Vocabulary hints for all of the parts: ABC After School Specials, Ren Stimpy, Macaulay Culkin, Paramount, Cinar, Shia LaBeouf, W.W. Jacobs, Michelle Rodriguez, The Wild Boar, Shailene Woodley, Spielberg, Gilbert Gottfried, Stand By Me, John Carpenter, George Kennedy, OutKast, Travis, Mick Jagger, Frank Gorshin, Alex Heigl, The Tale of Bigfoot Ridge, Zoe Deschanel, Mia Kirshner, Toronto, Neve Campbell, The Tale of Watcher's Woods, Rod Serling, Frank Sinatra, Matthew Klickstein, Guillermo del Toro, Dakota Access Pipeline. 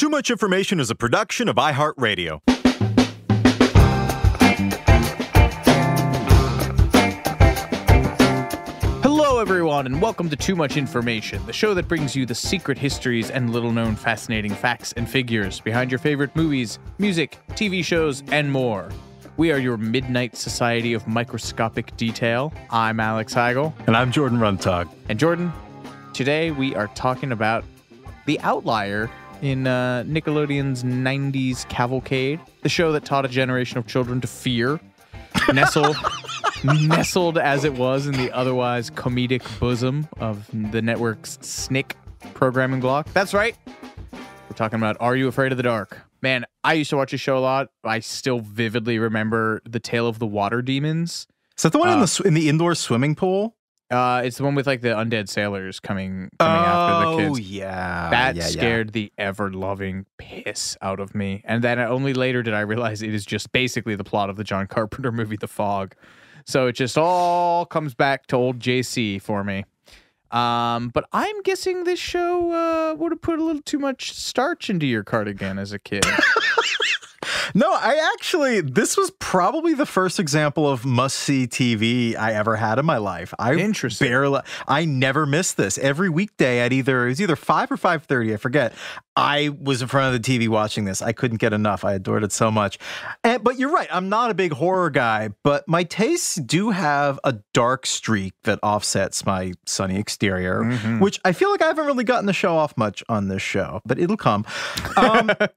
Too Much Information is a production of iHeartRadio. Hello, everyone, and welcome to Too Much Information, the show that brings you the secret histories and little-known fascinating facts and figures behind your favorite movies, music, TV shows, and more. We are your Midnight Society of Microscopic Detail. I'm Alex Heigl. And I'm Jordan Runtog. And Jordan, today we are talking about the outlier in Nickelodeon's 90s cavalcade, the show that taught a generation of children to fear, nestled as it was in the otherwise comedic bosom of the network's SNICK programming block. That's right. We're talking about Are You Afraid of the Dark? Man, I used to watch this show a lot. I still vividly remember the Tale of the Water Demons. Is that the one in the indoor swimming pool? It's the one with like the undead sailors coming after the kids. Oh yeah, that scared the ever-loving piss out of me. And then only later did I realize it is just basically the plot of the John Carpenter movie The Fog. So it just all comes back to old JC for me. But I'm guessing this show would have put a little too much starch into your cardigan as a kid. No, this was probably the first example of must-see TV I ever had in my life. I never missed this. Every weekday at it was either 5 or 5:30, I forget. I was in front of the TV watching this. I couldn't get enough. I adored it so much. But you're right. I'm not a big horror guy, but my tastes do have a dark streak that offsets my sunny exterior, which I feel like I haven't really gotten the show off much on this show, but it'll come.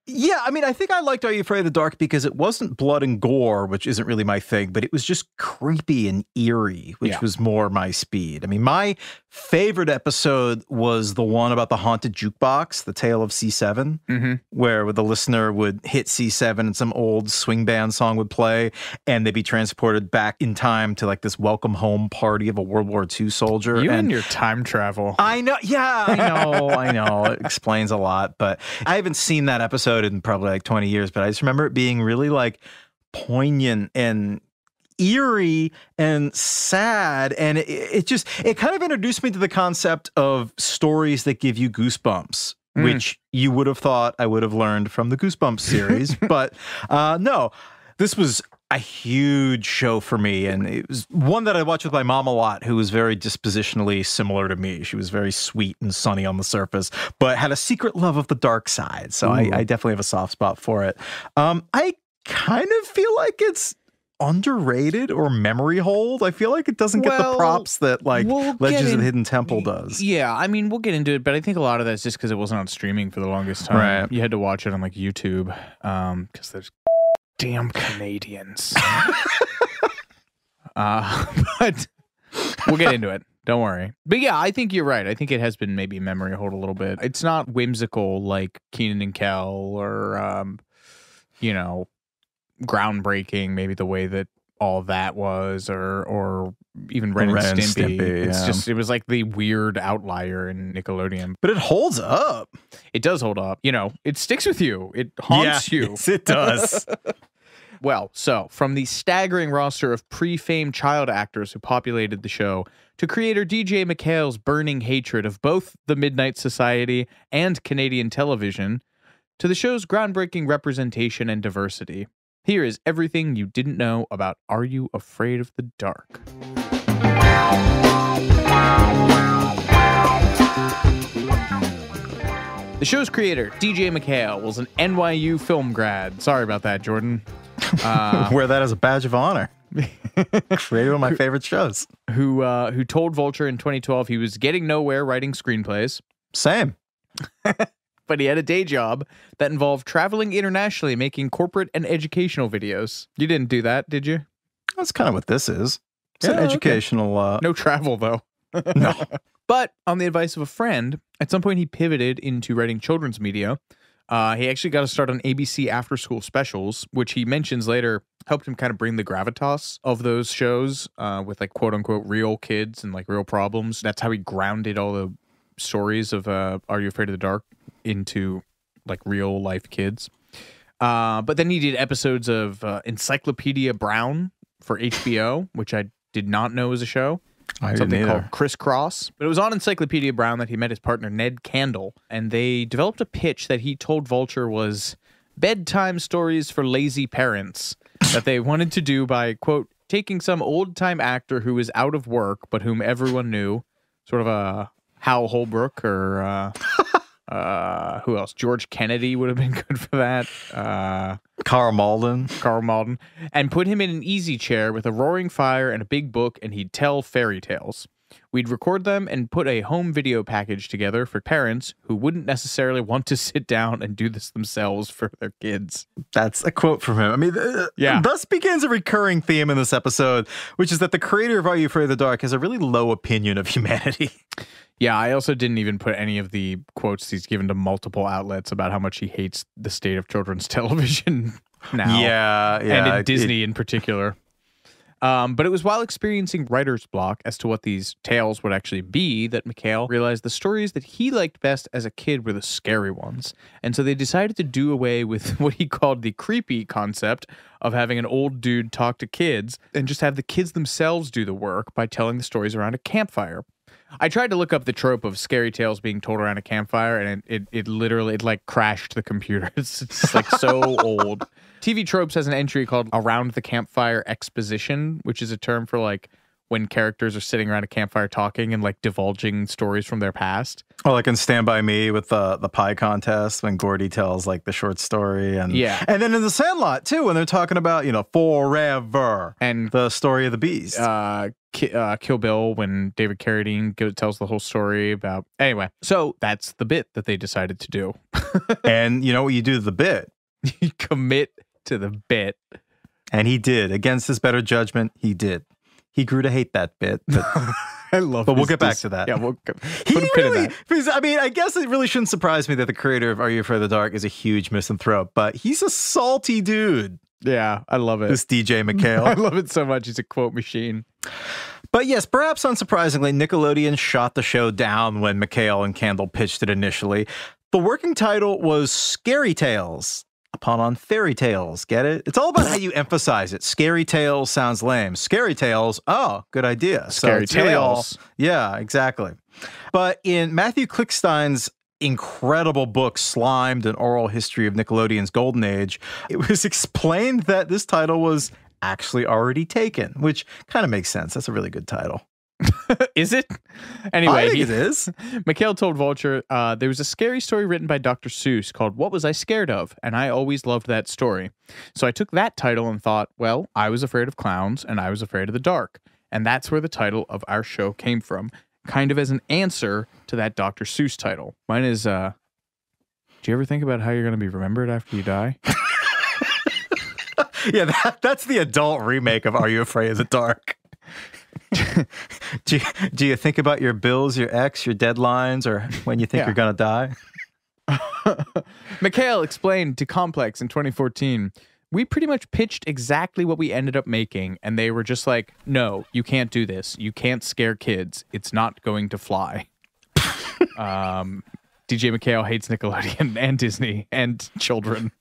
Yeah, I mean, I think I liked Are You Afraid of the Dark because it wasn't blood and gore, which isn't really my thing, but it was just creepy and eerie, which was more my speed. I mean, my favorite episode was the one about the haunted jukebox, the Tale of C7, where the listener would hit C7 and some old swing band song would play, and they'd be transported back in time to like this welcome home party of a World War II soldier. And your time travel. I know. Yeah, I know. I know. It explains a lot, but I haven't seen that episode in probably like 20 years, but I just remember it being really like poignant and eerie and sad, and it kind of introduced me to the concept of stories that give you goosebumps, which you would have thought I would have learned from the Goosebumps series. But no, this was a huge show for me, and it was one that I watched with my mom a lot, who was very dispositionally similar to me. She was very sweet and sunny on the surface, but had a secret love of the dark side, so I definitely have a soft spot for it. I kind of feel like it's underrated or memory hold. I feel like it doesn't get the props that like Legends of the Hidden Temple does. Yeah, I mean, we'll get into it, but I think a lot of that's just because it wasn't on streaming for the longest time. Right. You had to watch it on like YouTube because there's damn Canadians. But we'll get into it. Don't worry. But yeah, I think you're right. I think it has been maybe memory hold a little bit. It's not whimsical like Keenan and Kel or, you know, groundbreaking maybe the way that All That was or even Ren and Stimpy. It's just, it was like the weird outlier in Nickelodeon, but it holds up. It does hold up. You know, it sticks with you. It haunts you. Yes, it does. Well, so from the staggering roster of pre-famed child actors who populated the show to creator D.J. MacHale's burning hatred of both the Midnight Society and Canadian television to the show's groundbreaking representation and diversity, here is everything you didn't know about Are You Afraid of the Dark? The show's creator, D.J. MacHale, was an NYU film grad. Sorry about that, Jordan. Wear that as a badge of honor. Created one of my favorite shows. Who told Vulture in 2012 he was getting nowhere writing screenplays. Same. But he had a day job that involved traveling internationally, making corporate and educational videos. You didn't do that, did you? That's kind of what this is. It's an educational... No travel, though. No. But on the advice of a friend, at some point he pivoted into writing children's media. He actually got a start on ABC After School Specials, which he mentions later helped him kind of bring the gravitas of those shows with, like, quote-unquote real kids and, like, real problems. That's how he grounded all the stories of Are You Afraid of the Dark? Into like real life kids. But then he did episodes of Encyclopedia Brown for HBO, which I did not know was a show. something called Criss Cross. But it was on Encyclopedia Brown that he met his partner Ned Kandel, and they developed a pitch that he told Vulture was bedtime stories for lazy parents that they wanted to do by, quote, taking some old-time actor who was out of work but whom everyone knew, sort of a Hal Holbrook or who else? George Kennedy would have been good for that. Carl Malden. And put him in an easy chair with a roaring fire and a big book, and he'd tell fairy tales. We'd record them and put a home video package together for parents who wouldn't necessarily want to sit down and do this themselves for their kids. That's a quote from him. I mean, yeah. Thus begins a recurring theme in this episode, which is that the creator of Are You Afraid of the Dark has a really low opinion of humanity. Yeah, I also didn't even put any of the quotes he's given to multiple outlets about how much he hates the state of children's television now. Yeah. And in Disney in particular. But it was while experiencing writer's block as to what these tales would actually be that MacHale realized the stories that he liked best as a kid were the scary ones. And so they decided to do away with what he called the creepy concept of having an old dude talk to kids and just have the kids themselves do the work by telling the stories around a campfire. I tried to look up the trope of scary tales being told around a campfire, and it literally, it like crashed the computer. It's like so old. TV Tropes has an entry called Around the Campfire Exposition, which is a term for like when characters are sitting around a campfire talking and like divulging stories from their past. Oh, like in Stand By Me with the pie contest when Gordy tells like the short story. And yeah. And then in The Sandlot too, when they're talking about, you know, forever and the story of the beast. Kill Bill when David Carradine tells the whole story about... Anyway, so that's the bit that they decided to do. And you know what you do to the bit? You commit to the bit. And he did. Against his better judgment, he did. He grew to hate that bit. But, I love but we'll get back to that. Yeah, we'll put a pin in that. I mean, I guess it really shouldn't surprise me that the creator of Are You Afraid of the Dark is a huge misanthrope, but he's a salty dude. Yeah, I love it. This D.J. MacHale. I love it so much. He's a quote machine. But yes, perhaps unsurprisingly, Nickelodeon shot the show down when MacHale and Kandel pitched it initially. The working title was Scary Tales, a pun on fairy tales. Get it? It's all about how you emphasize it. Scary Tales sounds lame. Scary Tales, oh, good idea. Scary so Tales. Really all, yeah, exactly. But in Matthew Klickstein's incredible book, Slimed, an oral history of Nickelodeon's golden age, it was explained that this title was actually already taken, which kind of makes sense. That's a really good title. Is it? Anyway, I think it is. MacHale told Vulture, there was a scary story written by Dr. Seuss called What Was I Scared Of? And I always loved that story. So I took that title and thought, well, I was afraid of clowns and I was afraid of the dark. And that's where the title of our show came from. Kind of as an answer to that Dr. Seuss title. Mine is, do you ever think about how you're going to be remembered after you die? Yeah, that's the adult remake of Are You Afraid of the Dark? do you think about your bills, your ex, your deadlines, or when you think you're going to die? MacHale explained to Complex in 2014, we pretty much pitched exactly what we ended up making, and they were just like, no, you can't do this. You can't scare kids. It's not going to fly. D.J. MacHale hates Nickelodeon and Disney and children.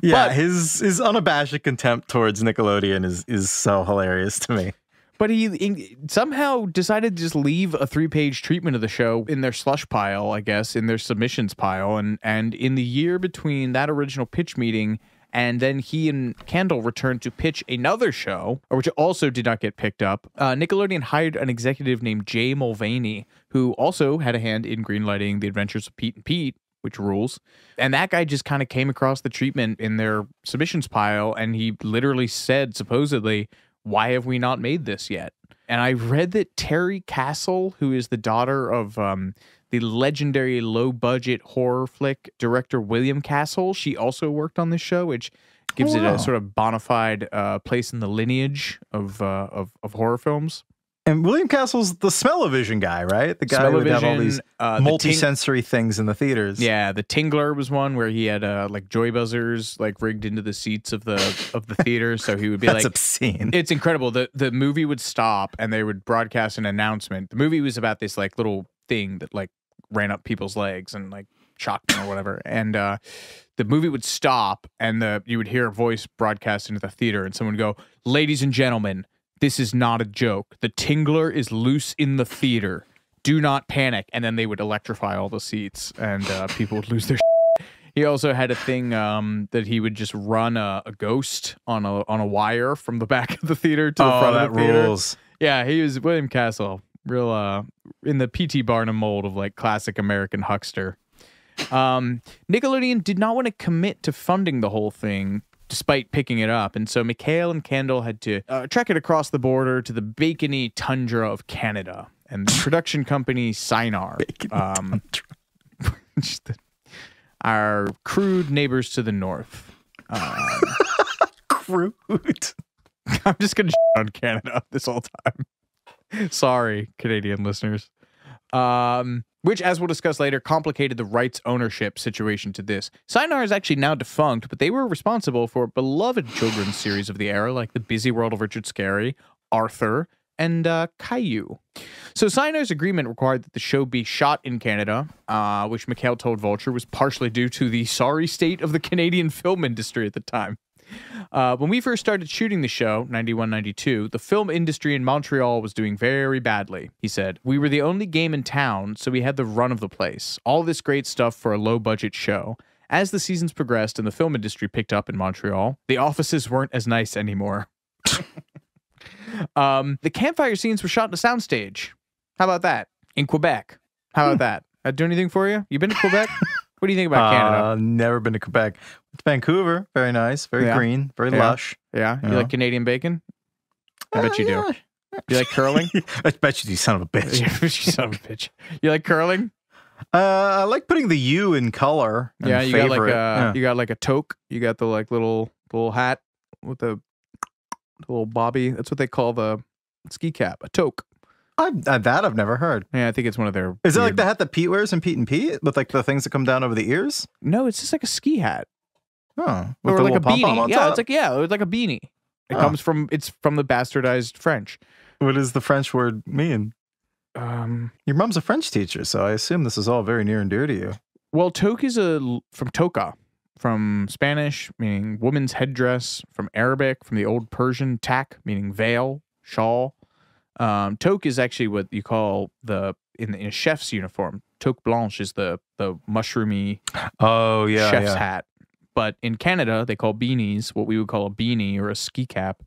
Yeah, but his unabashed contempt towards Nickelodeon is so hilarious to me. But he somehow decided to just leave a three-page treatment of the show in their slush pile, I guess, in their submissions pile. And in the year between that original pitch meeting and then he and Kandel returned to pitch another show, which also did not get picked up. Nickelodeon hired an executive named Jay Mulvaney, who also had a hand in greenlighting The Adventures of Pete and Pete, which rules. And that guy just kind of came across the treatment in their submissions pile, and he literally said, supposedly, why have we not made this yet? And I read that Terry Castle, who is the daughter of the legendary low-budget horror flick director William Castle, she also worked on this show, which gives it a sort of bona fide place in the lineage of horror films. And William Castle's the smell-o-vision guy, right? The guy who would have all these multi-sensory things in the theaters. Yeah, the Tingler was one where he had like joy buzzers like rigged into the seats of the theater, so he would be That's like obscene. It's incredible. The movie would stop and they would broadcast an announcement. The movie was about this like little thing that like ran up people's legs and like shocked them or whatever, and the movie would stop and you would hear a voice broadcast into the theater and someone would go, ladies and gentlemen, this is not a joke. The tingler is loose in the theater. Do not panic. And then they would electrify all the seats and people would lose their shit. He also had a thing that he would just run a ghost on a wire from the back of the theater to the front of the theater. Rules. Yeah, he was William Castle. Real in the P.T. Barnum mold of like classic American huckster. Nickelodeon did not want to commit to funding the whole thing despite picking it up, and so MacHale and Kandel had to trek it across the border to the bacony tundra of Canada and the production company Cinar, our crude neighbors to the north. Crude. I'm just gonna shit on Canada this whole time. Sorry, Canadian listeners. Which, as we'll discuss later, complicated the rights ownership situation to this. Cinar is actually now defunct, but they were responsible for beloved children's series of the era, like The Busy World of Richard Scarry, Arthur, and Caillou. So Cinar's agreement required that the show be shot in Canada, which MacHale told Vulture was partially due to the sorry state of the Canadian film industry at the time. When we first started shooting the show, 91-92, the film industry in Montreal was doing very badly, he said. We were the only game in town, so we had the run of the place. All this great stuff for a low-budget show. As the seasons progressed and the film industry picked up in Montreal, the offices weren't as nice anymore. The campfire scenes were shot in a soundstage. How about that? In Quebec. How about that? That do anything for you? You been to Quebec? What do you think about Canada? Never been to Quebec. It's Vancouver. Very nice. Very green. Very lush. Yeah. You like Canadian bacon? I bet you do. Yeah. You like curling? I bet you do, son of a bitch. You son of a bitch. You like curling? I like putting the U in color. Yeah, you got, like a, you got like a toque. You got the like little hat with the little bobby. That's what they call the ski cap. A toque. That I've never heard. Yeah, I think it's one of their... Is it like the hat that Pete wears in Pete and Pete? With like the things that come down over the ears? No, it's just like a ski hat. Oh. Or like a beanie. Yeah, it's like, it's like a beanie. It comes from... It's from the bastardized French. What does the French word mean? Your mom's a French teacher, so I assume this is all very near and dear to you. Well, toque is from toca. From Spanish, meaning woman's headdress. From Arabic, from the old Persian, tak, meaning veil, shawl. Toque is actually what you call in a chef's uniform. Toque blanche is the mushroomy chef's hat. But in Canada, they call beanies, what we would call a beanie or a ski cap,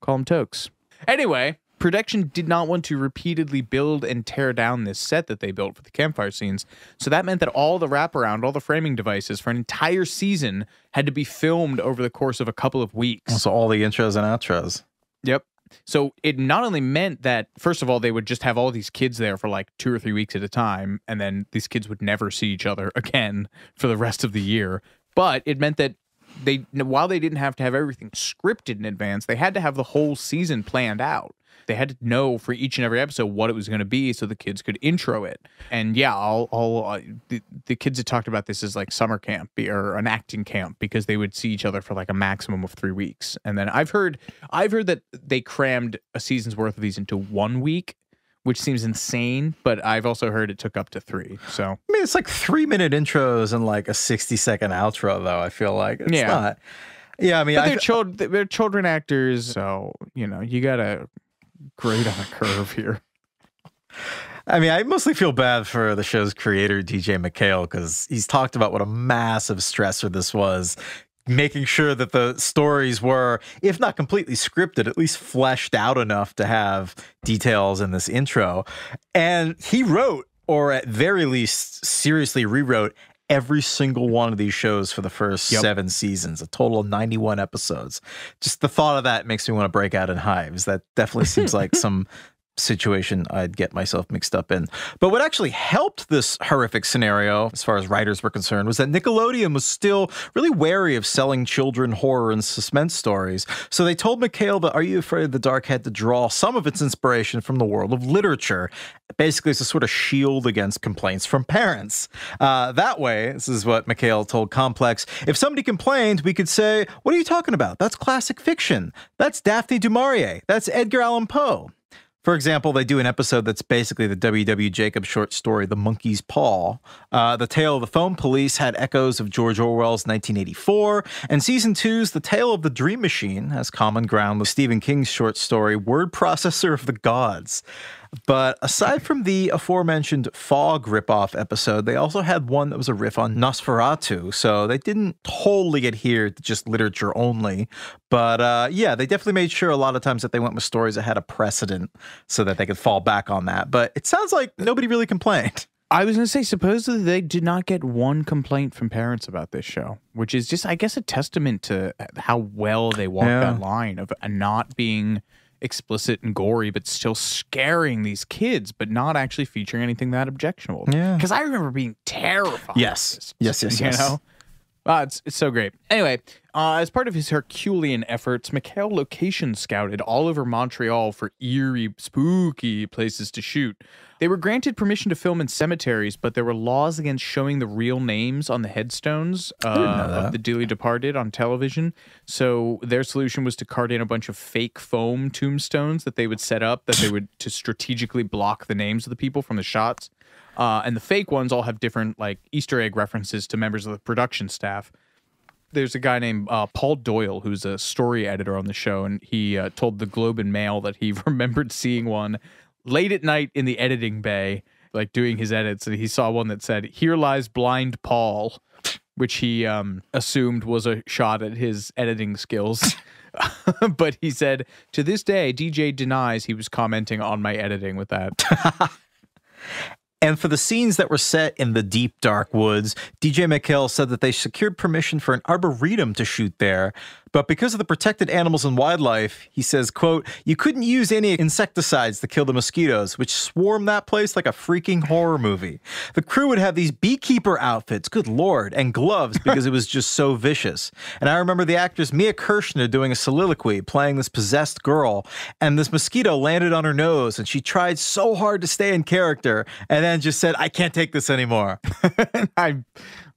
call them toques. Anyway, production did not want to repeatedly build and tear down this set that they built for the campfire scenes. So that meant that all the wraparound, all the framing devices for an entire season had to be filmed over the course of a couple of weeks. So all the intros and outros. Yep. So it not only meant that, first of all, they would just have all these kids there for like 2 or 3 weeks at a time, and then these kids would never see each other again for the rest of the year, but it meant that while they didn't have to have everything scripted in advance, they had to have the whole season planned out. They had to know for each and every episode what it was going to be so the kids could intro it. And yeah, the kids had talked about this as like summer camp or an acting camp because they would see each other for like a maximum of 3 weeks. And then I've heard that they crammed a season's worth of these into 1 week, which seems insane, but I've also heard it took up to 3. So I mean, it's like 3-minute intros and like a 60-second outro, though. I feel like it's not. Yeah, I mean, but they're children actors, so you know you gotta grade on a curve here. I mean, I mostly feel bad for the show's creator, D.J. MacHale, because he's talked about what a massive stressor this was. Making sure that the stories were, if not completely scripted, at least fleshed out enough to have details in this intro. And he wrote, or at very least seriously rewrote, every single one of these shows for the first 7 seasons, a total of 91 episodes. Just the thought of that makes me want to break out in hives. That definitely seems like some situation I'd get myself mixed up in. But what actually helped this horrific scenario, as far as writers were concerned, was that Nickelodeon was still really wary of selling children horror and suspense stories. So they told MacHale that Are You Afraid of the Dark had to draw some of its inspiration from the world of literature, basically as a sort of shield against complaints from parents. That way, this is what MacHale told Complex, if somebody complained, we could say, what are you talking about? That's classic fiction. That's Daphne du Maurier. That's Edgar Allan Poe. For example, they do an episode that's basically the W.W. Jacobs short story, The Monkey's Paw. The Tale of the Phone Police had echoes of George Orwell's 1984, and Season 2's The Tale of the Dream Machine has common ground with Stephen King's short story, Word Processor of the Gods. But aside from the aforementioned Fog ripoff episode, they also had one that was a riff on Nosferatu, so they didn't totally adhere to just literature only. But yeah, they definitely made sure a lot of times that they went with stories that had a precedent so that they could fall back on that. But it sounds like nobody really complained. I was going to say, supposedly they did not get one complaint from parents about this show, which is just, I guess, a testament to how well they walked that line of not being explicit and gory, but still scaring these kids, but not actually featuring anything that objectionable. Yeah, because I remember being terrified. Yes, yes, yes, yes. You know, it's so great. Anyway, as part of his Herculean efforts, MacHale location scouted all over Montreal for eerie, spooky places to shoot. They were granted permission to film in cemeteries, but there were laws against showing the real names on the headstones of the dearly departed on television. So their solution was to cart in a bunch of fake foam tombstones that they would set up that they would to strategically block the names of the people from the shots. And the fake ones all have different, like, Easter egg references to members of the production staff. There's a guy named Paul Doyle, who's a story editor on the show, and he told the Globe and Mail that he remembered seeing one late at night in the editing bay, like doing his edits, and he saw one that said, "Here lies blind Paul," which he assumed was a shot at his editing skills. But he said, "To this day, DJ denies he was commenting on my editing with that." And for the scenes that were set in the deep, dark woods, D.J. MacHale said that they secured permission for an arboretum to shoot there. But because of the protected animals and wildlife, he says, quote, "You couldn't use any insecticides to kill the mosquitoes, which swarm that place like a freaking horror movie. The crew would have these beekeeper outfits, good lord, and gloves because it was just so vicious. And I remember the actress Mia Kirshner doing a soliloquy, playing this possessed girl, and this mosquito landed on her nose, and she tried so hard to stay in character, and then just said, I can't take this anymore."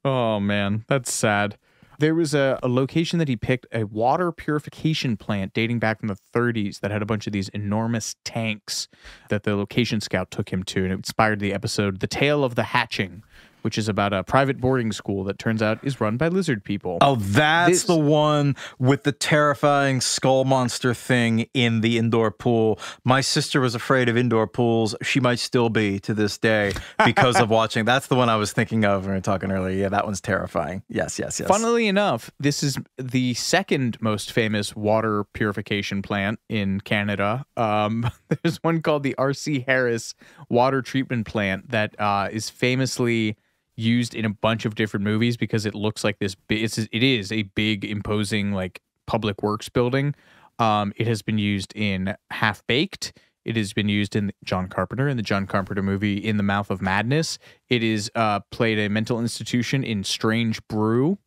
Oh, man, that's sad. There was a location that he picked, a water purification plant dating back from the 30s that had a bunch of these enormous tanks that the location scout took him to, and it inspired the episode The Tale of the Hatching, which is about a private boarding school that turns out is run by lizard people. Oh, that's the one with the terrifying skull monster thing in the indoor pool. My sister was afraid of indoor pools. She might still be to this day because of watching. That's the one I was thinking of when we were talking earlier. Yeah, that one's terrifying. Yes, yes, yes. Funnily enough, this is the second most famous water purification plant in Canada. There's one called the R.C. Harris Water Treatment Plant that is famously used in a bunch of different movies because it looks like this it is a big, imposing, like, public works building. It has been used in Half-Baked. It has been used in John Carpenter, in the John Carpenter movie In the Mouth of Madness. It is played a mental institution in Strange Brew.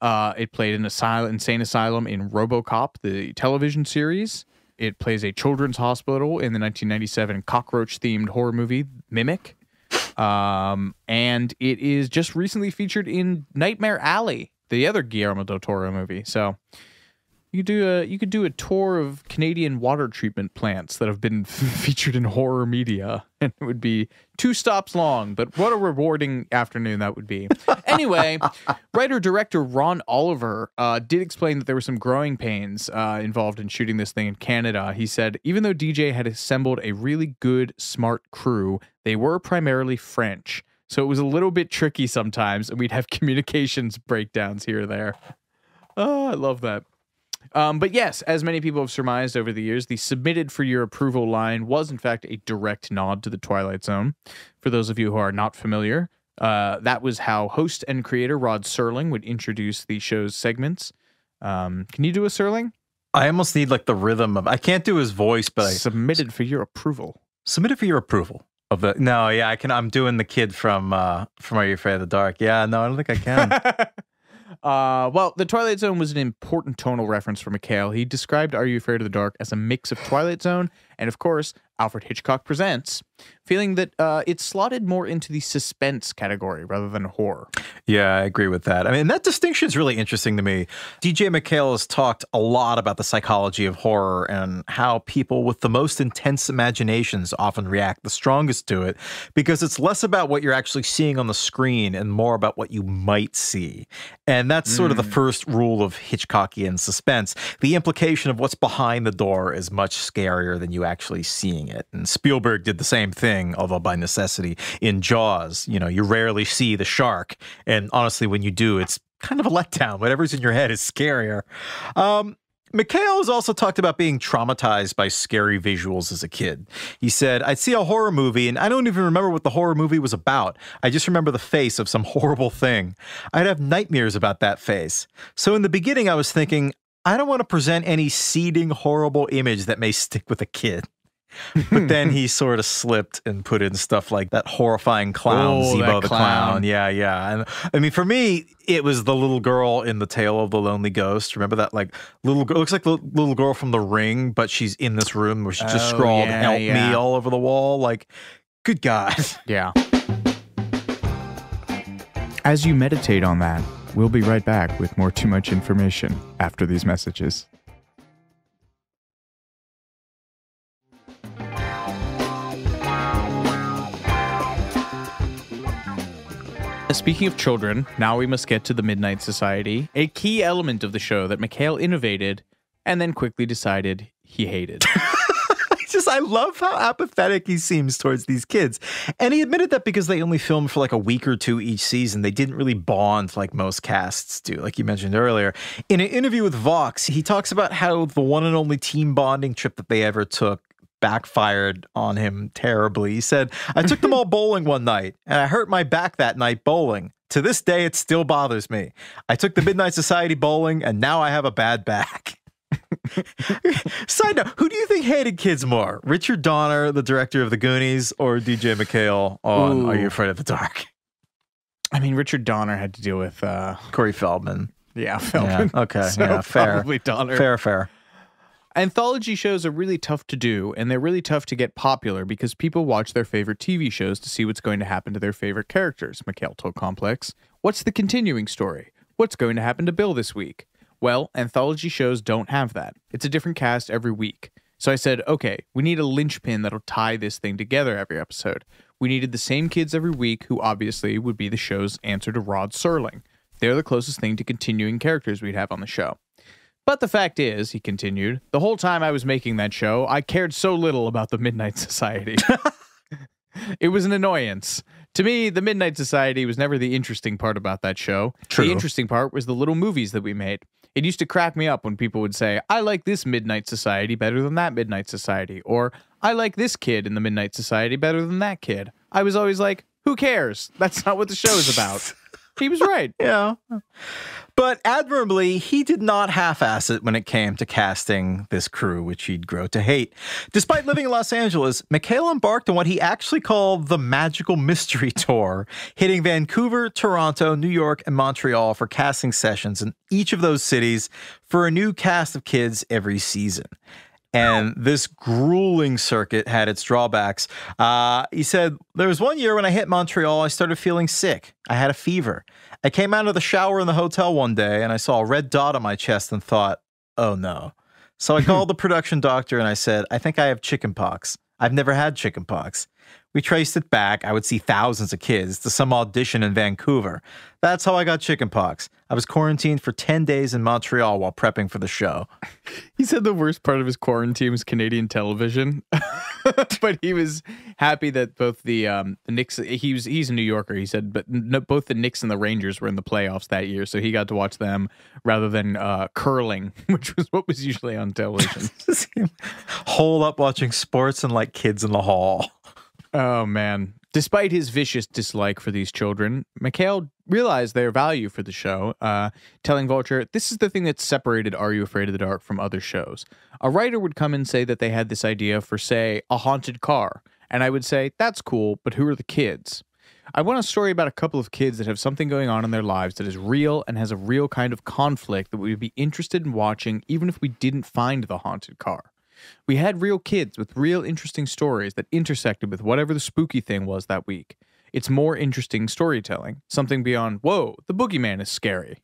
It played an insane asylum in RoboCop, the television series. It plays a children's hospital in the 1997 cockroach-themed horror movie Mimic. And it is just recently featured in Nightmare Alley, the other Guillermo del Toro movie. So you could do a tour of Canadian water treatment plants that have been featured in horror media, and it would be 2 stops long, but what a rewarding afternoon that would be. Anyway, writer-director Ron Oliver did explain that there were some growing pains involved in shooting this thing in Canada. He said, even though DJ had assembled a really good, smart crew, they were primarily French, so it was a little bit tricky sometimes, and we'd have communications breakdowns here or there. Oh, I love that. But yes, as many people have surmised over the years, the submitted for your approval line was, in fact, a direct nod to The Twilight Zone. For those of you who are not familiar, that was how host and creator Rod Serling would introduce the show's segments. Can you do a Serling? I almost need, like, the rhythm of... I can't do his voice, but... Submitted for your approval. Submitted for your approval. Of the... No, yeah, I can... I'm doing the kid from Are You Afraid of the Dark? Yeah, no, I don't think I can. Well, The Twilight Zone was an important tonal reference for MacHale. He described Are You Afraid of the Dark as a mix of Twilight Zone and, of course, Alfred Hitchcock Presents. feeling that it's slotted more into the suspense category rather than horror. Yeah, I agree with that. I mean, that distinction is really interesting to me. D.J. MacHale has talked a lot about the psychology of horror and how people with the most intense imaginations often react the strongest to it, because it's less about what you're actually seeing on the screen and more about what you might see. And that's sort of the first rule of Hitchcockian suspense. The implication of what's behind the door is much scarier than you actually seeing it. And Spielberg did the same thing, although by necessity, in Jaws. You know, you rarely see the shark, and honestly, when you do, it's kind of a letdown. Whatever's in your head is scarier. MacHale has also talked about being traumatized by scary visuals as a kid. He said, I'd see a horror movie and I don't even remember what the horror movie was about. I just remember the face of some horrible thing. I'd have nightmares about that face. So in the beginning, I was thinking, I don't want to present any seeding horrible image that may stick with a kid. But then he sort of slipped and put in stuff like that horrifying clown, Zebo the clown. Yeah, yeah. And I mean, for me, it was the little girl in The Tale of the Lonely Ghost. Remember that, like, little girl, looks like the little girl from The Ring, but she's in this room where she just scrawled help me all over the wall. Like, good God. Yeah. As you meditate on that, we'll be right back with more Too Much Information after these messages. Speaking of children, now we must get to the Midnight Society, a key element of the show that MacHale innovated and then quickly decided he hated. I love how apathetic he seems towards these kids. And he admitted that because they only filmed for like a week or two each season, they didn't really bond like most casts do, like you mentioned earlier. In an interview with Vox, he talks about how the one and only team bonding trip that they ever took backfired on him terribly. He said, I took them all bowling one night and I hurt my back that night bowling. To this day, it still bothers me. I took the Midnight Society bowling and now I have a bad back. Side note, who do you think hated kids more? Richard Donner, the director of The Goonies, or D.J. MacHale on Are You Afraid of the Dark? I mean, Richard Donner had to deal with... Corey Feldman. Yeah, Feldman. Yeah, okay, so yeah, fair. Probably Donner. Fair, fair. Anthology shows are really tough to do, and they're really tough to get popular because people watch their favorite TV shows to see what's going to happen to their favorite characters, MacHale told Complex. What's the continuing story? What's going to happen to Bill this week? Well, anthology shows don't have that. It's a different cast every week. So I said, okay, we need a linchpin that'll tie this thing together every episode. We needed the same kids every week, who obviously would be the show's answer to Rod Serling. They're the closest thing to continuing characters we'd have on the show. But the fact is, he continued, the whole time I was making that show, I cared so little about the Midnight Society. It was an annoyance. To me, the Midnight Society was never the interesting part about that show. True. The interesting part was the little movies that we made. It used to crack me up when people would say, I like this Midnight Society better than that Midnight Society, or I like this kid in the Midnight Society better than that kid. I was always like, who cares? That's not what the show is about. He was right. Yeah. But admirably, he did not half-ass it when it came to casting this crew, which he'd grow to hate. Despite living in Los Angeles, MacHale embarked on what he actually called the Magical Mystery Tour, hitting Vancouver, Toronto, New York, and Montreal for casting sessions in each of those cities for a new cast of kids every season. And this grueling circuit had its drawbacks. He said, there was one year when I hit Montreal, I started feeling sick. I had a fever. I came out of the shower in the hotel one day and I saw a red dot on my chest and thought, oh no. So I called the production doctor and I said, I think I have chickenpox. I've never had chickenpox. We traced it back. I would see thousands of kids to some audition in Vancouver. That's how I got chickenpox. I was quarantined for 10 days in Montreal while prepping for the show. He said the worst part of his quarantine was Canadian television, but he was happy that both the Knicks, he's a New Yorker, he said, but both the Knicks and the Rangers were in the playoffs that year, so he got to watch them rather than curling, which was what was usually on television. Hole up watching sports and like Kids in the Hall. Oh, man. Despite his vicious dislike for these children, MacHale realized their value for the show, telling Vulture, this is the thing that separated Are You Afraid of the Dark from other shows. A writer would come and say that they had this idea for, say, a haunted car. And I would say, that's cool, but who are the kids? I want a story about a couple of kids that have something going on in their lives that is real and has a real kind of conflict that we would be interested in watching even if we didn't find the haunted car. We had real kids with real interesting stories that intersected with whatever the spooky thing was that week. It's more interesting storytelling, something beyond, whoa, the boogeyman is scary.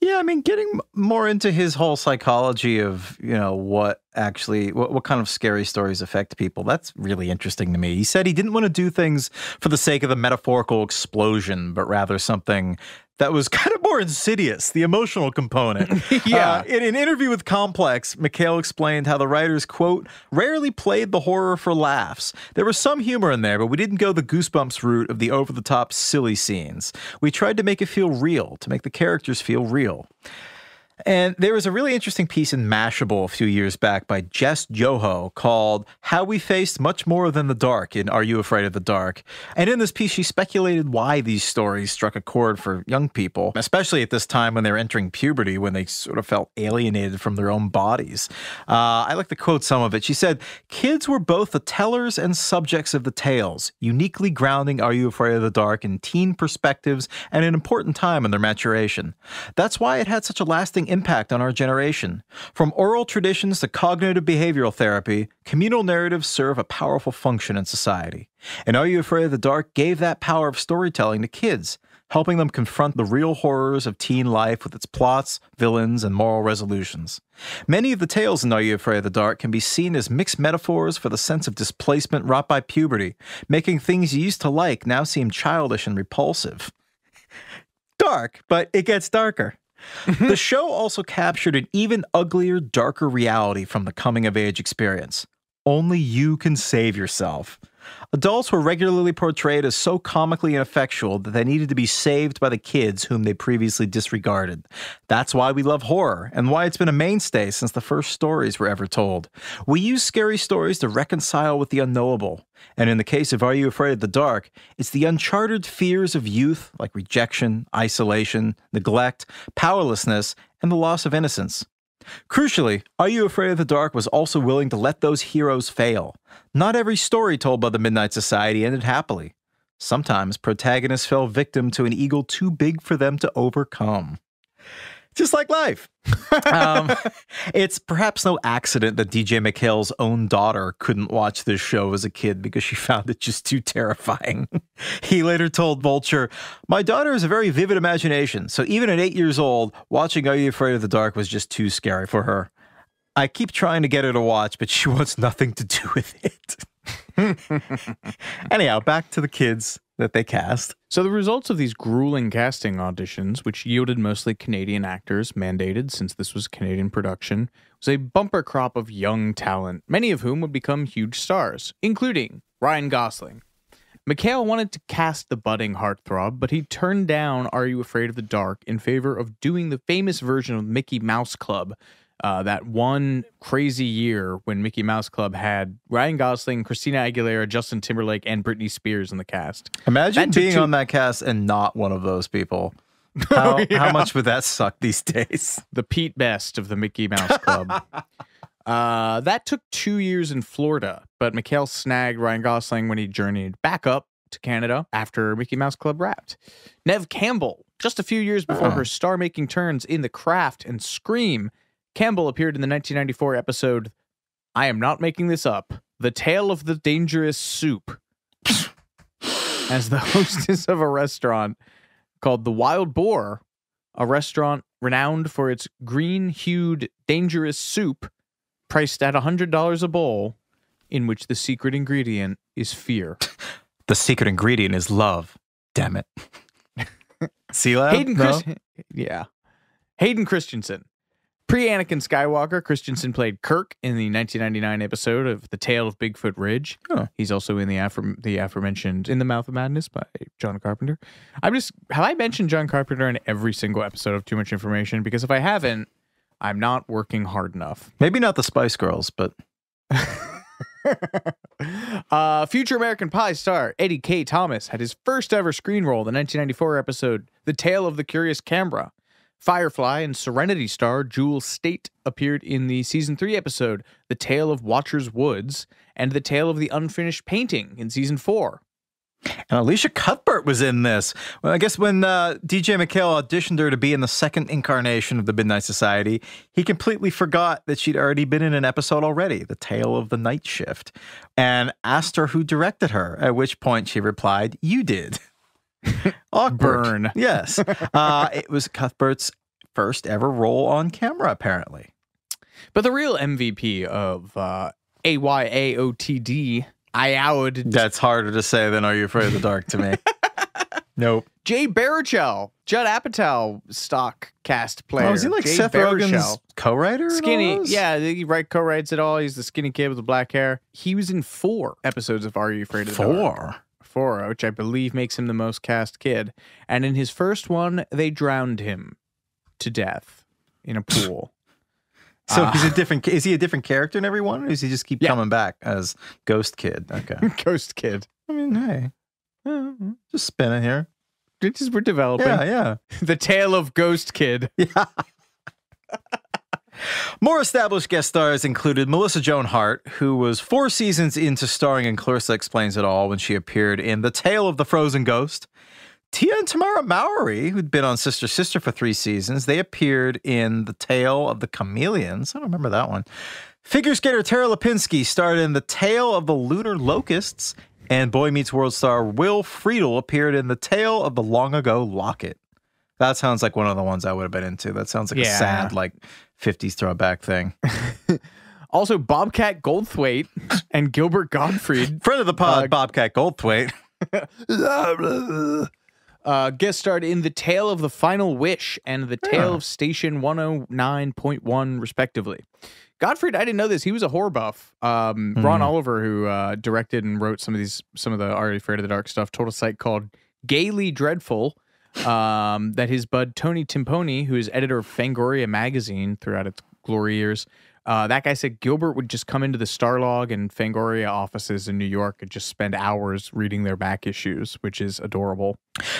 Yeah, I mean, getting more into his whole psychology of, you know, what kind of scary stories affect people, that's really interesting to me. He said he didn't want to do things for the sake of the metaphorical explosion, but rather something that was kind of more insidious, the emotional component. In an interview with Complex, MacHale explained how the writers, quote, rarely played the horror for laughs. There was some humor in there, but we didn't go the Goosebumps route of the over-the-top silly scenes. We tried to make it feel real, to make the characters feel real. And there was a really interesting piece in Mashable a few years back by Jess Yoho called How We Faced Much More Than the Dark in Are You Afraid of the Dark? And in this piece, she speculated why these stories struck a chord for young people, especially at this time when they're entering puberty, when they sort of felt alienated from their own bodies. I like to quote some of it. She said, kids were both the tellers and subjects of the tales, uniquely grounding Are You Afraid of the Dark in teen perspectives and an important time in their maturation. That's why it had such a lasting impact on our generation. From oral traditions to cognitive behavioral therapy, communal narratives serve a powerful function in society. And Are You Afraid of the Dark gave that power of storytelling to kids, helping them confront the real horrors of teen life with its plots, villains, and moral resolutions. Many of the tales in Are You Afraid of the Dark can be seen as mixed metaphors for the sense of displacement wrought by puberty, making things you used to like now seem childish and repulsive. Dark, but it gets darker. The show also captured an even uglier, darker reality from the coming-of-age experience. Only you can save yourself. Adults were regularly portrayed as so comically ineffectual that they needed to be saved by the kids whom they previously disregarded. That's why we love horror, and why it's been a mainstay since the first stories were ever told. We use scary stories to reconcile with the unknowable. And in the case of Are You Afraid of the Dark, it's the uncharted fears of youth, like rejection, isolation, neglect, powerlessness, and the loss of innocence. Crucially, Are You Afraid of the Dark was also willing to let those heroes fail. Not every story told by the Midnight Society ended happily. Sometimes protagonists fell victim to an eagle too big for them to overcome. Just like life. It's perhaps no accident that D.J. MacHale's own daughter couldn't watch this show as a kid because she found it just too terrifying. He later told Vulture, my daughter has a very vivid imagination, so even at 8 years old, watching Are You Afraid of the Dark was just too scary for her. I keep trying to get her to watch, but she wants nothing to do with it. Anyhow, back to the kids that they cast. So the results of these grueling casting auditions, which yielded mostly Canadian actors mandated since this was Canadian production, was a bumper crop of young talent, many of whom would become huge stars, including Ryan Gosling. MacHale wanted to cast the budding heartthrob, but he turned down Are You Afraid of the Dark in favor of doing the famous version of Mickey Mouse Club, that one crazy year when Mickey Mouse Club had Ryan Gosling, Christina Aguilera, Justin Timberlake, and Britney Spears in the cast. Imagine being on that cast and not one of those people. How, how much would that suck these days? The Pete Best of the Mickey Mouse Club. That took 2 years in Florida, but MacHale snagged Ryan Gosling when he journeyed back up to Canada after Mickey Mouse Club wrapped. Neve Campbell, just a few years before her star-making turns in The Craft and Scream, Campbell appeared in the 1994 episode, I am not making this up, The Tale of the Dangerous Soup, as the hostess of a restaurant called The Wild Boar, a restaurant renowned for its green-hued dangerous soup, priced at $100 a bowl, in which the secret ingredient is fear. The secret ingredient is love. Damn it. See that? Hayden Christensen. Pre-Anakin Skywalker, Christensen played Kirk in the 1999 episode of The Tale of Bigfoot Ridge. Huh. He's also in the aforementioned In the Mouth of Madness by John Carpenter. Have I mentioned John Carpenter in every single episode of Too Much Information? Because if I haven't, I'm not working hard enough. Maybe not the Spice Girls, but... future American Pie star Eddie K. Thomas had his first ever screen role in the 1994 episode The Tale of the Curious Camera. Firefly and Serenity star Jewel State appeared in the Season 3 episode The Tale of Watcher's Woods and The Tale of the Unfinished Painting in Season 4. And Alicia Cuthbert was in this. Well, I guess when D.J. MacHale auditioned her to be in the second incarnation of the Midnight Society, he completely forgot that she'd already been in an episode already, The Tale of the Night Shift, and asked her who directed her, at which point she replied, "You did." Awkward. Yes. It was Cuthbert's first ever role on camera, apparently. But the real MVP of AYAOTD... That's harder to say than Are You Afraid of the Dark to me. Nope. Jay Baruchel, Judd Apatow stock cast player. Oh, is he like Jay Seth Rogen's co-writer? Skinny, yeah, he co-writes it all. He's the skinny kid with the black hair. He was in 4 episodes of Are You Afraid of the Dark? 4, which I believe makes him the most cast kid. And in his first one, they drowned him to death in a pool. So he's a different. Is he a different character in every one, or does he just keep coming back as Ghost Kid? Okay, Ghost Kid. I mean, hey, just spinning here. We're developing. Yeah, yeah. The Tale of Ghost Kid. Yeah. More established guest stars included Melissa Joan Hart, who was 4 seasons into starring in Clarissa Explains It All when she appeared in The Tale of the Frozen Ghost. Tia and Tamara Mowry, who'd been on Sister Sister for 3 seasons, they appeared in The Tale of the Chameleons. I don't remember that one. Figure skater Tara Lipinski starred in The Tale of the Lunar Locusts, and Boy Meets World star Will Friedle appeared in The Tale of the Long Ago Locket. That sounds like one of the ones I would have been into. That sounds like a sad, like, 50s throwback thing. Also, Bobcat Goldthwait and Gilbert Gottfried. Friend of the pod, Bobcat Goldthwait. Guest starred in The Tale of the Final Wish and The Tale of Station 109.1, respectively. Gottfried, I didn't know this. He was a horror buff. Ron Oliver, who directed and wrote some of the Are You Afraid of the Dark stuff, told a site called Gaily Dreadful that his bud Tony Timpone, who is editor of Fangoria magazine throughout its glory years, that guy said Gilbert would just come into the Starlog and Fangoria offices in New York and just spend hours reading their back issues, which is adorable.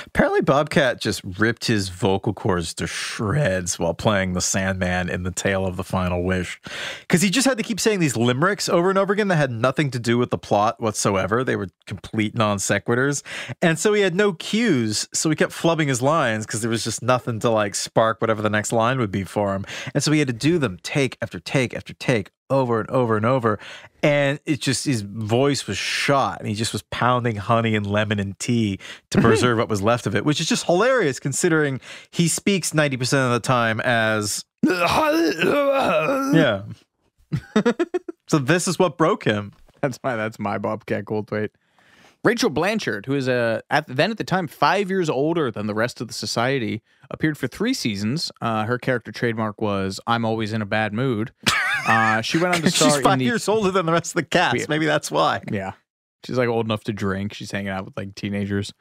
Apparently, Bobcat just ripped his vocal cords to shreds while playing the Sandman in The Tale of the Final Wish, because he just had to keep saying these limericks over and over again that had nothing to do with the plot whatsoever. They were complete non sequiturs. And so he had no cues, so he kept flubbing his lines because there was just nothing to, like, spark whatever the next line would be for him. And so he had to do them take after take after take over and over and over, and it just, his voice was shot, and he just was pounding honey and lemon and tea to preserve what was left of it, which is just hilarious considering he speaks 90% of the time as so this is what broke him. That's my Bobcat Goldthwait. Rachel Blanchard, who is at the time 5 years older than the rest of the society, appeared for 3 seasons. Her character trademark was "I'm always in a bad mood." She went on to star. She's five years older than the rest of the cast. Yeah. Maybe that's why. Yeah, she's like old enough to drink. She's hanging out with like teenagers.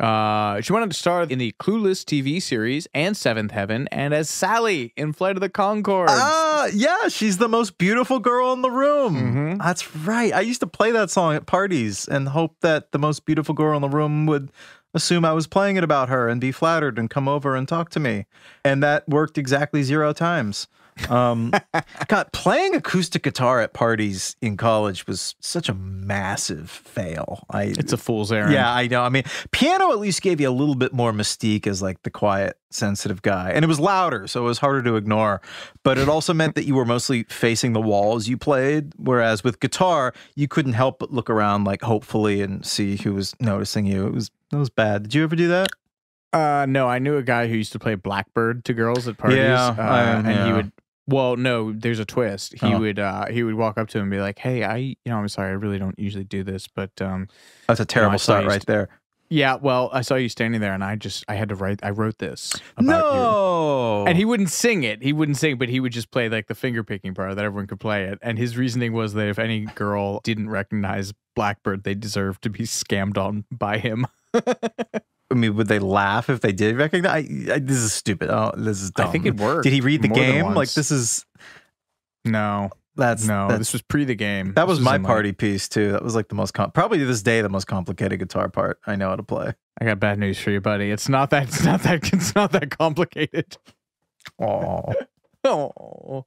She went on to star in the Clueless TV series and Seventh Heaven, and as Sally in Flight of the Conchords. Yeah, she's the most beautiful girl in the room. That's right. I used to play that song at parties and hope that the most beautiful girl in the room would assume I was playing it about her and be flattered and come over and talk to me. And that worked exactly 0 times. God, playing acoustic guitar at parties in college was such a massive fail. It's a fool's errand. Yeah, I know. I mean, piano at least gave you a little bit more mystique as like the quiet, sensitive guy. And it was louder, so it was harder to ignore. But it also meant that you were mostly facing the wall as you played, whereas with guitar, you couldn't help but look around like hopefully and see who was noticing you. It was bad. Did you ever do that? No, I knew a guy who used to play Blackbird to girls at parties. Yeah, and he would. Well, no, there's a twist. He would walk up to him and be like, "Hey, I'm sorry, I really don't usually do this, but that's a terrible start right there." Yeah, well, I saw you standing there, and I wrote this about you. And he wouldn't sing it. He wouldn't sing, but he would just play like the finger picking part that everyone could play it. And his reasoning was that if any girl didn't recognize Blackbird, they deserved to be scammed on by him. I mean, would they laugh if they did recognize? This is stupid. Oh, this is dumb. I think it worked. Did he read the game? Like, this is... No. No, this was pre the game. That was my party piece, too. That was like the most... Probably to this day, the most complicated guitar part I know how to play. I got bad news for you, buddy. It's not that complicated. Aw. Oh. Oh,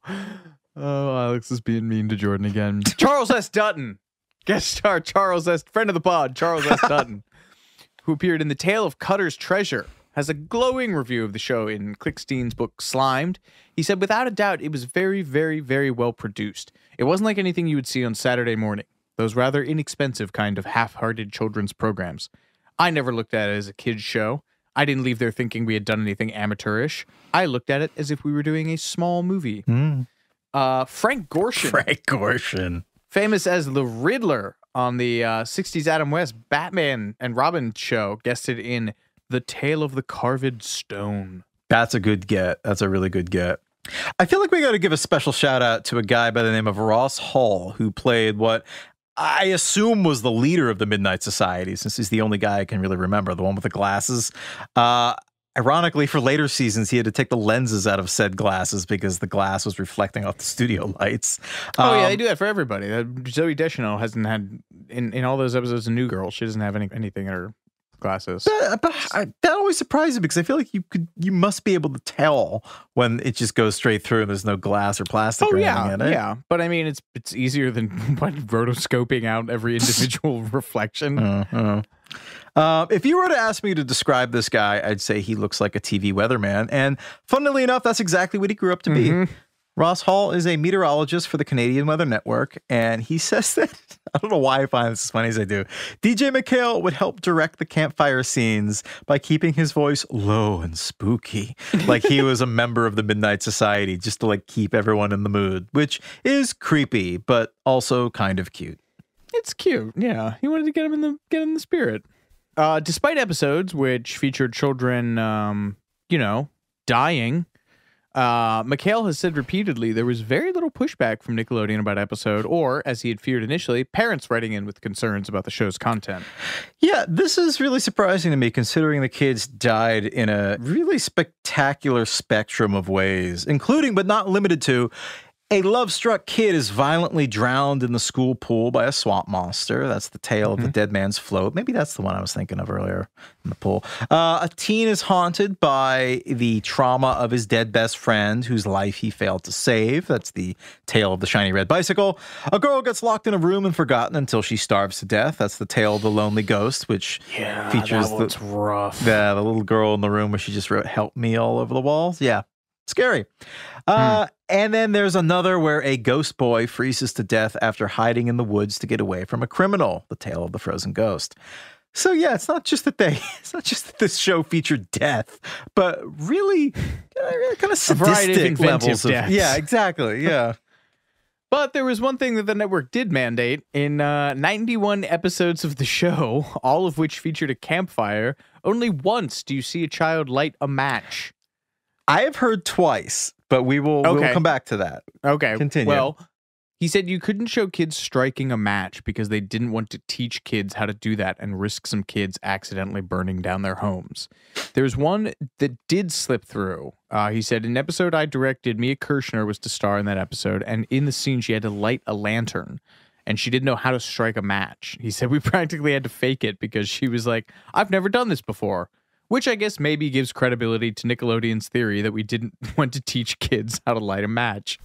Alex is being mean to Jordan again. Charles S. Dutton. Guest star Charles S. Friend of the pod, Charles S. Dutton. who appeared in The Tale of Cutter's Treasure, has a glowing review of the show in Klickstein's book Slimed. He said, without a doubt, it was very, very, very well produced. It wasn't like anything you would see on Saturday morning, those rather inexpensive kind of half-hearted children's programs. I never looked at it as a kid's show. I didn't leave there thinking we had done anything amateurish. I looked at it as if we were doing a small movie. Mm. Frank Gorshin. Frank Gorshin. Famous as the Riddler on the 60s Adam West Batman and Robin show, guested in The Tale of the Carved Stone. That's a good get. That's a really good get. I feel like we got to give a special shout out to a guy by the name of Ross Hall, who played what I assume was the leader of the Midnight Society, since he's the only guy I can really remember, the one with the glasses. Ironically, for later seasons, he had to take the lenses out of said glasses because the glass was reflecting off the studio lights. Oh, yeah, they do that for everybody. Zoe Deschanel hasn't had, in all those episodes of New Girl, she doesn't have anything in her glasses. That always surprised me because I feel like you must be able to tell when it just goes straight through and there's no glass or plastic or anything in it. Yeah, but I mean, it's easier than rotoscoping out every individual reflection. If you were to ask me to describe this guy, I'd say he looks like a TV weatherman. And funnily enough, that's exactly what he grew up to be. Ross Hall is a meteorologist for the Canadian Weather Network, and he says that, I don't know why I find this as funny as I do, D.J. MacHale would help direct the campfire scenes by keeping his voice low and spooky, like he was a member of the Midnight Society, just to like keep everyone in the mood, which is creepy, but also kind of cute. It's cute, yeah. He wanted to get him in the spirit. Despite episodes which featured children, dying, MacHale has said repeatedly there was very little pushback from Nickelodeon about episode, or, as he had feared initially, parents writing in with concerns about the show's content. Yeah, this is really surprising to me, considering the kids died in a really spectacular spectrum of ways, including, but not limited to, a love-struck kid is violently drowned in the school pool by a swamp monster. That's the tale of the dead man's float. Maybe that's the one I was thinking of earlier in the pool. A teen is haunted by the trauma of his dead best friend, whose life he failed to save. That's the tale of the shiny red bicycle. A girl gets locked in a room and forgotten until she starves to death. That's the tale of the lonely ghost, which features the little girl in the room where she just wrote, "Help me" all over the walls. Yeah. Scary. And then there's another where a ghost boy freezes to death after hiding in the woods to get away from a criminal, the tale of the frozen ghost. So yeah, it's not just that this show featured death, but really kind of sadistic levels of death. Yeah, exactly. Yeah. But there was one thing that the network did mandate in 91 episodes of the show, all of which featured a campfire. Only once do you see a child light a match. I have heard twice, but we'll come back to that. Okay. Continue. Well, he said you couldn't show kids striking a match because they didn't want to teach kids how to do that and risk some kids accidentally burning down their homes. There's one that did slip through. He said, an episode I directed, Mia Kirshner was to star in that episode, and in the scene she had to light a lantern, and she didn't know how to strike a match. He said we practically had to fake it because she was like, I've never done this before. Which I guess maybe gives credibility to Nickelodeon's theory that we didn't want to teach kids how to light a match.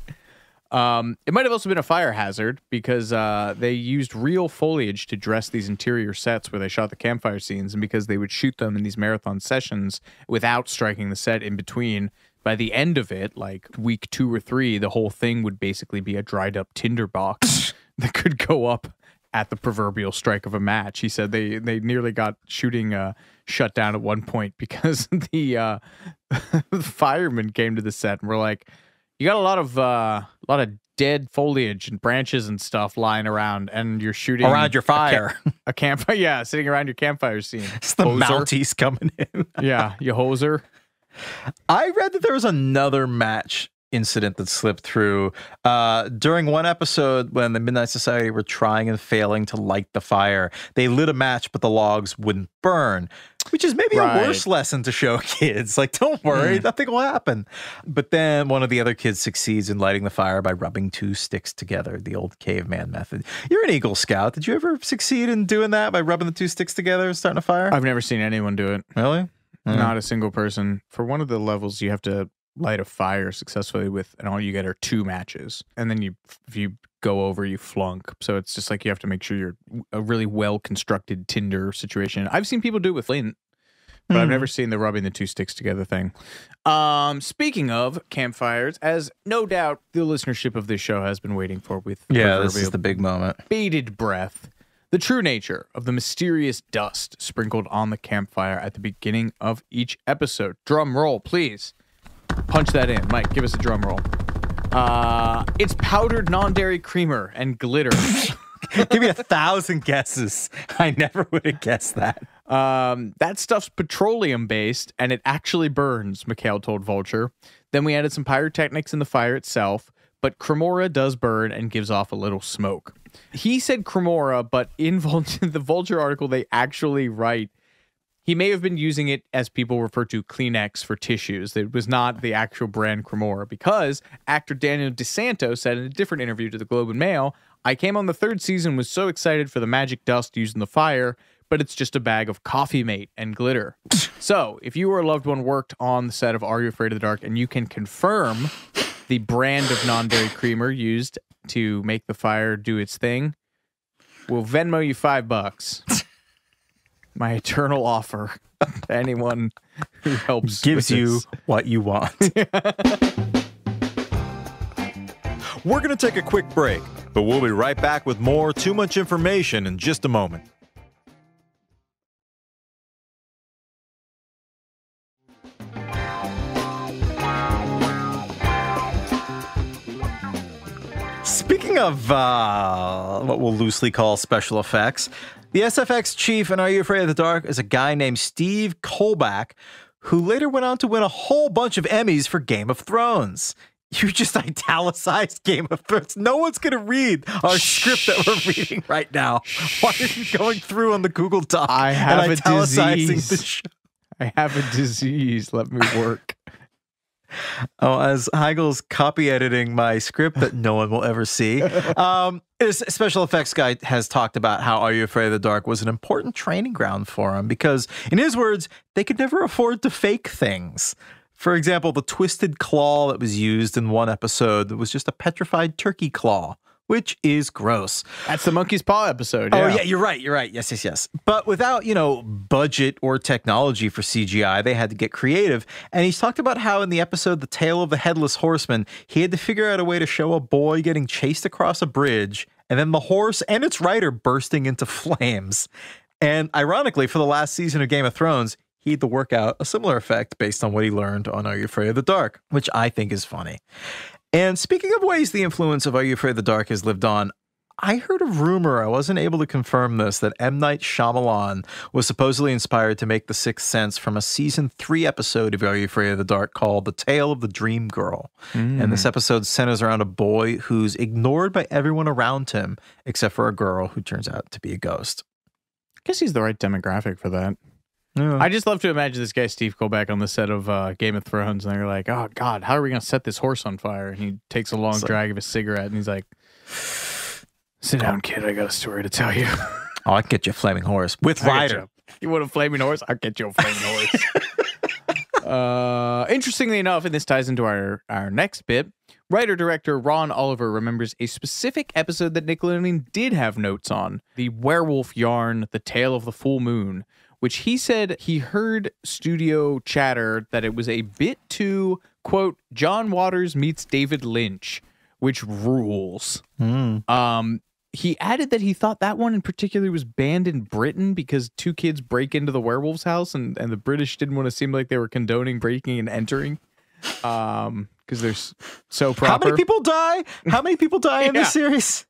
It might have also been a fire hazard because they used real foliage to dress these interior sets where they shot the campfire scenes, and because they would shoot them in these marathon sessions without striking the set in between, by the end of it, like week 2 or 3, the whole thing would basically be a dried up tinderbox that could go up at the proverbial strike of a match. He said they nearly got shooting shut down at one point because the firemen came to the set and were like, "You got a lot of dead foliage and branches and stuff lying around, and you're shooting around your fire, a campfire, yeah, sitting around your campfire scene." It's the Mounties coming in. Yeah, you hoser. I read that there was another match incident that slipped through during one episode when the Midnight Society were trying and failing to light the fire. They lit a match, but the logs wouldn't burn, which is maybe a worse lesson to show kids. Like, don't worry, nothing will happen. But then one of the other kids succeeds in lighting the fire by rubbing 2 sticks together, the old caveman method. You're an Eagle Scout. Did you ever succeed in doing that by rubbing the 2 sticks together and starting a fire? I've never seen anyone do it. Really? Not a single person. For one of the levels, you have to light a fire successfully with, and all you get are 2 matches. And then if you go over, you flunk. So it's just like you have to make sure you're a really well-constructed Tinder situation. I've seen people do it with Lint, but I've never seen the rubbing the two sticks together thing. Speaking of campfires, as no doubt the listenership of this show has been waiting for with this is the big moment. Bated breath. The true nature of the mysterious dust sprinkled on the campfire at the beginning of each episode. Drum roll, please. Punch that in. Mike, give us a drum roll. It's powdered non-dairy creamer and glitter. Give me 1,000 guesses. I never would have guessed that. That stuff's petroleum-based, and it actually burns, MacHale told Vulture. Then we added some pyrotechnics in the fire itself, but cremora does burn and gives off a little smoke. He said cremora, but in the Vulture article they actually write, he may have been using it as people refer to Kleenex for tissues. It was not the actual brand Cremora, because actor Daniel DeSanto said in a different interview to the Globe and Mail, I came on the third season, was so excited for the magic dust used in the fire, but it's just a bag of Coffee Mate and glitter. So if you or a loved one worked on the set of Are You Afraid of the Dark and you can confirm the brand of non-dairy creamer used to make the fire do its thing, we'll Venmo you $5. My eternal offer to anyone who helps. Gives you what you want. We're going to take a quick break, but we'll be right back with more Too Much Information in just a moment. Speaking of what we'll loosely call special effects, the SFX chief in Are You Afraid of the Dark is a guy named Steve Kolbach, who later went on to win a whole bunch of Emmys for Game of Thrones. You just italicized Game of Thrones. No one's going to read our script that we're reading right now. Why are you going through on the Google Doc and italicizing the show? I have a disease. Let me work. Oh, as Heigl's copy editing my script that no one will ever see. This special effects guy has talked about how Are You Afraid of the Dark was an important training ground for him because, in his words, they could never afford to fake things. For example, the twisted claw that was used in one episode was just a petrified turkey claw, which is gross. That's the monkey's paw episode. Yeah. Oh, yeah, you're right. You're right. Yes, yes, yes. But without, you know, budget or technology for CGI, they had to get creative. And he's talked about how in the episode, The Tale of the Headless Horseman, he had to figure out a way to show a boy getting chased across a bridge and then the horse and its rider bursting into flames. And ironically, for the last season of Game of Thrones, he had to work out a similar effect based on what he learned on Are You Afraid of the Dark, which I think is funny. And speaking of ways the influence of Are You Afraid of the Dark has lived on, I heard a rumor, I wasn't able to confirm this, that M. Night Shyamalan was supposedly inspired to make The Sixth Sense from a season 3 episode of Are You Afraid of the Dark called The Tale of the Dream Girl. And this episode centers around a boy who's ignored by everyone around him, except for a girl who turns out to be a ghost. I guess he's the right demographic for that. Yeah. I just love to imagine this guy, Steve Kolbach, on the set of Game of Thrones, and they're like, oh, God, how are we going to set this horse on fire? And he takes a long drag of his cigarette, and he's like, sit down, kid, I got a story to tell you. Oh, I can get you a flaming horse with rider. You want a flaming horse? I'll get you a flaming horse. Interestingly enough, and this ties into our next bit, writer-director Ron Oliver remembers a specific episode that Nickelodeon did have notes on, the werewolf yarn, The Tale of the Full Moon, which he said he heard studio chatter that it was a bit too, quote, John Waters meets David Lynch, which rules. He added that he thought that one in particular was banned in Britain because two kids break into the werewolf's house and the British didn't want to seem like they were condoning breaking and entering. Because they're so proper. How many people die? How many people die in this series?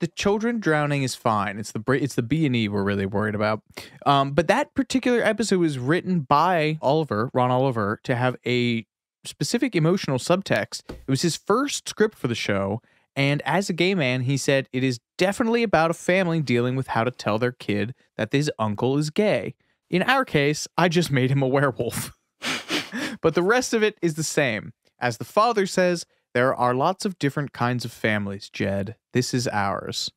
The children drowning is fine. It's the B&E we're really worried about. But that particular episode was written by Ron Oliver, to have a specific emotional subtext. It was his first script for the show, and as a gay man, he said, it is definitely about a family dealing with how to tell their kid that his uncle is gay. In our case, I just made him a werewolf. But the rest of it is the same. As the father says, there are lots of different kinds of families, Jed. This is ours.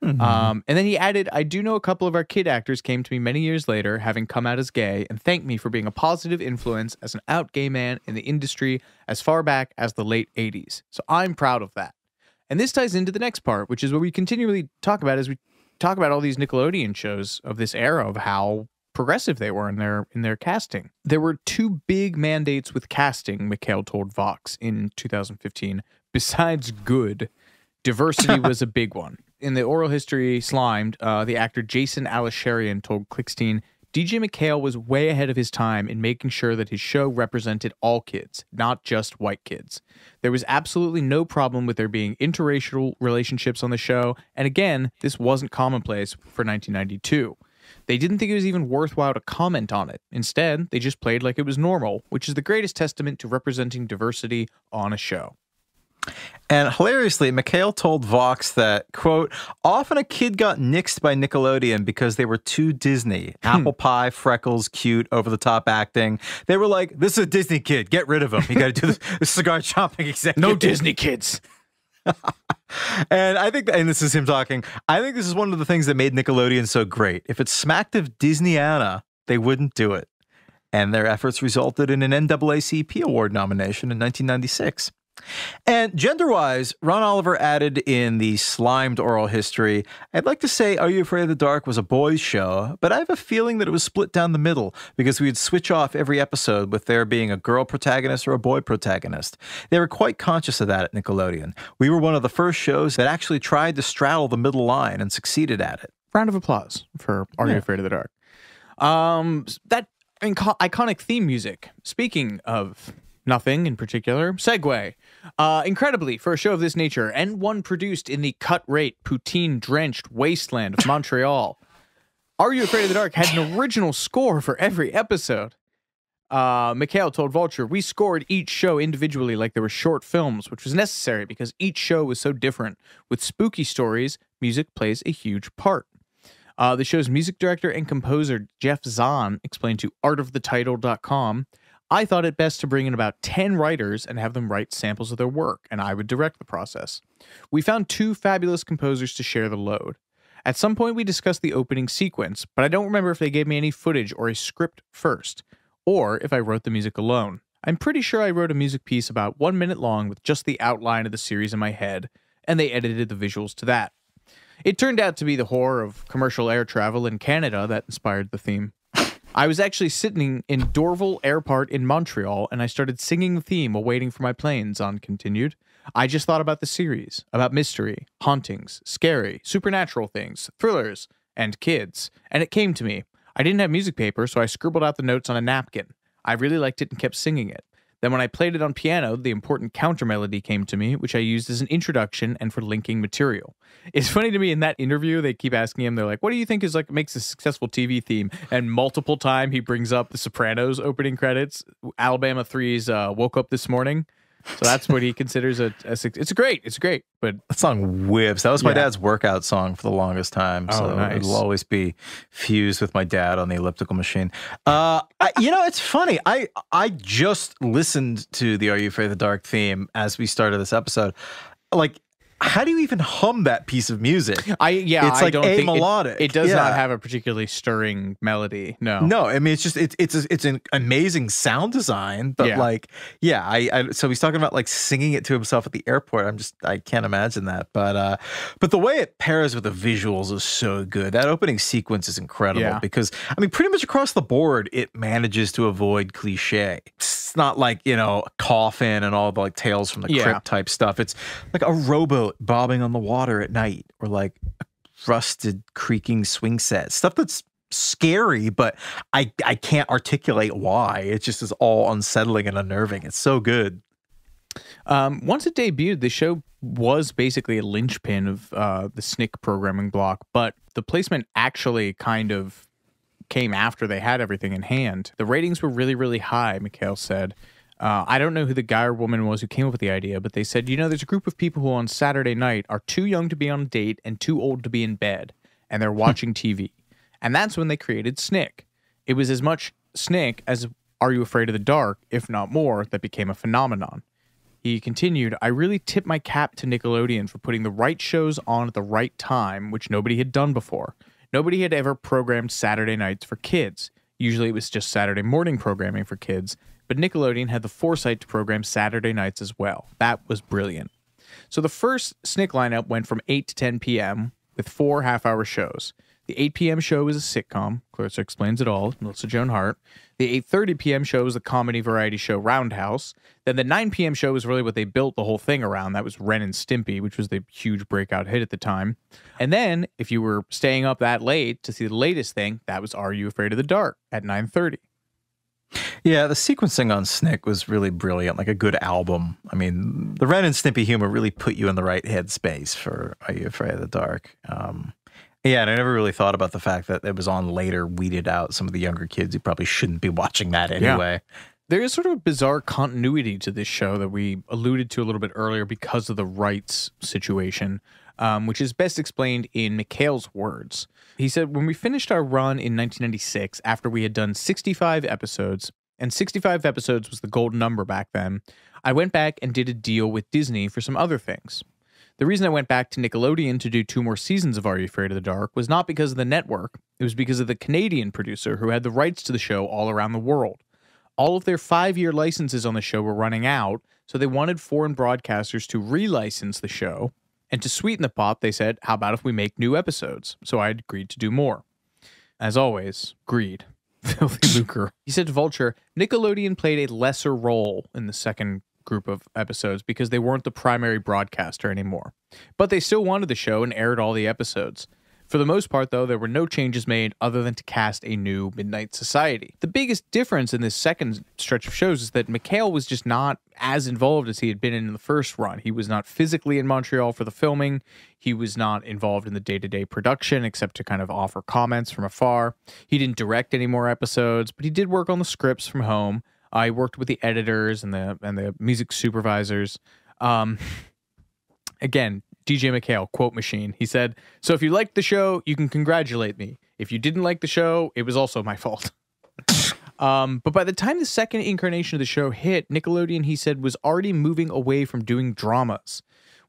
And then he added, I do know a couple of our kid actors came to me many years later, having come out as gay, and thanked me for being a positive influence as an out gay man in the industry as far back as the late 80s. So I'm proud of that. And this ties into the next part, which is what we continually talk about as we talk about all these Nickelodeon shows of this era, of how progressive they were in their casting. There were two big mandates with casting, MacHale told Vox in 2015. Besides good, diversity was a big one. In the oral history Slimed, the actor Jason Alisharian told Clickstein, D.J. MacHale was way ahead of his time in making sure that his show represented all kids, not just white kids. There was absolutely no problem with there being interracial relationships on the show, and again, this wasn't commonplace for 1992. They didn't think it was even worthwhile to comment on it. Instead, they just played like it was normal, which is the greatest testament to representing diversity on a show. And hilariously, MacHale told Vox that, quote, often a kid got nixed by Nickelodeon because they were too Disney. Apple pie, freckles, cute, over-the-top acting. They were like, this is a Disney kid. Get rid of him. You got to do this cigar chomping executive. No Disney kids. And I think, and this is him talking, I think this is one of the things that made Nickelodeon so great. If it smacked of Disneyana, they wouldn't do it. And their efforts resulted in an NAACP award nomination in 1996. And gender-wise, Ron Oliver added in the Slimed oral history, I'd like to say Are You Afraid of the Dark was a boys' show, but I have a feeling that it was split down the middle because we would switch off every episode with there being a girl protagonist or a boy protagonist. They were quite conscious of that at Nickelodeon. We were one of the first shows that actually tried to straddle the middle line and succeeded at it. Round of applause for Are You Afraid of the Dark? That iconic theme music, speaking of... nothing in particular. Segue. Incredibly, for a show of this nature, and one produced in the cut-rate, poutine-drenched wasteland of Montreal, Are You Afraid of the Dark had an original score for every episode. MacHale told Vulture, we scored each show individually like they were short films, which was necessary because each show was so different. With spooky stories, music plays a huge part. The show's music director and composer, Jeff Zahn, explained to artofthetitle.com, I thought it best to bring in about 10 writers and have them write samples of their work, and I would direct the process. We found two fabulous composers to share the load. At some point, we discussed the opening sequence, but I don't remember if they gave me any footage or a script first, or if I wrote the music alone. I'm pretty sure I wrote a music piece about 1 minute long with just the outline of the series in my head, and they edited the visuals to that. It turned out to be the horror of commercial air travel in Canada that inspired the theme. I was actually sitting in Dorval Airport in Montreal, and I started singing the theme while waiting for my plane, Zahn continued. I just thought about the series, about mystery, hauntings, scary, supernatural things, thrillers, and kids, and it came to me. I didn't have music paper, so I scribbled out the notes on a napkin. I really liked it and kept singing it. Then when I played it on piano, the important counter melody came to me, which I used as an introduction and for linking material. It's funny to me, in that interview, they keep asking him, they're like, what do you think is like makes a successful TV theme? And multiple time he brings up The Sopranos opening credits, Alabama 3's Woke Up This Morning. So that's what he considers a it's great, but that song whips. That was my dad's workout song for the longest time. So it'll always be fused with my dad on the elliptical machine. You know, it's funny. I just listened to the Are You Afraid of the Dark theme as we started this episode. Like, how do you even hum that piece of music? It's like a melodic. It does not have a particularly stirring melody. No, no. I mean, it's just it's an amazing sound design, but like, so he's talking about like singing it to himself at the airport. I can't imagine that. But the way it pairs with the visuals is so good. That opening sequence is incredible because I mean, pretty much across the board, it manages to avoid cliche. It's not like, you know, a coffin and all the like Tales from the Crypt type stuff. It's like a rowboat bobbing on the water at night, or like a rusted creaking swing set, stuff that's scary but I can't articulate why. It just is all unsettling and unnerving. It's so good. Once it debuted, the show was basically a linchpin of the SNICK programming block, but the placement actually kind of came after they had everything in hand. The ratings were really high, MacHale said. I don't know who the guy or woman was who came up with the idea, but they said, you know, there's a group of people who on Saturday night are too young to be on a date and too old to be in bed, and they're watching TV. And that's when they created SNICK. It was as much SNICK as Are You Afraid of the Dark, if not more, that became a phenomenon. He continued, I really tip my cap to Nickelodeon for putting the right shows on at the right time, which nobody had done before. Nobody had ever programmed Saturday nights for kids. Usually it was just Saturday morning programming for kids, but Nickelodeon had the foresight to program Saturday nights as well. That was brilliant. So the first SNICK lineup went from 8 to 10 p.m. with 4 half-hour shows. The 8 p.m. show is a sitcom. Clarissa Explains It All, Melissa Joan Hart. The 8:30 p.m. show was the comedy variety show Roundhouse. Then the 9 p.m. show was really what they built the whole thing around. That was Ren and Stimpy, which was the huge breakout hit at the time. And then, if you were staying up that late to see the latest thing, that was Are You Afraid of the Dark at 9:30. Yeah, the sequencing on SNICK was really brilliant, like a good album. I mean, the Ren and Stimpy humor really put you in the right headspace for Are You Afraid of the Dark? Yeah, and I never really thought about the fact that it was on later, weeded out some of the younger kids who probably shouldn't be watching that anyway. Yeah. There is sort of a bizarre continuity to this show that we alluded to a little bit earlier because of the rights situation, which is best explained in MacHale's words. He said, when we finished our run in 1996, after we had done 65 episodes, and 65 episodes was the golden number back then, I went back and did a deal with Disney for some other things. The reason I went back to Nickelodeon to do 2 more seasons of Are You Afraid of the Dark was not because of the network. It was because of the Canadian producer who had the rights to the show all around the world. All of their 5-year licenses on the show were running out, so they wanted foreign broadcasters to relicense the show. And to sweeten the pot, they said, how about if we make new episodes? So I agreed to do more. As always, greed. Filthy lucre. He said to Vulture, Nickelodeon played a lesser role in the second group of episodes because they weren't the primary broadcaster anymore. But they still wanted the show and aired all the episodes. For the most part, though, there were no changes made other than to cast a new Midnight Society. The biggest difference in this second stretch of shows is that MacHale was just not as involved as he had been in the first run. He was not physically in Montreal for the filming. He was not involved in the day-to-day production, except to kind of offer comments from afar. He didn't direct any more episodes, but he did work on the scripts from home. I worked with the editors and the music supervisors. Again, D.J. MacHale, quote machine. He said, so if you liked the show, you can congratulate me. If you didn't like the show, it was also my fault. But by the time the second incarnation of the show hit, Nickelodeon, he said, was already moving away from doing dramas,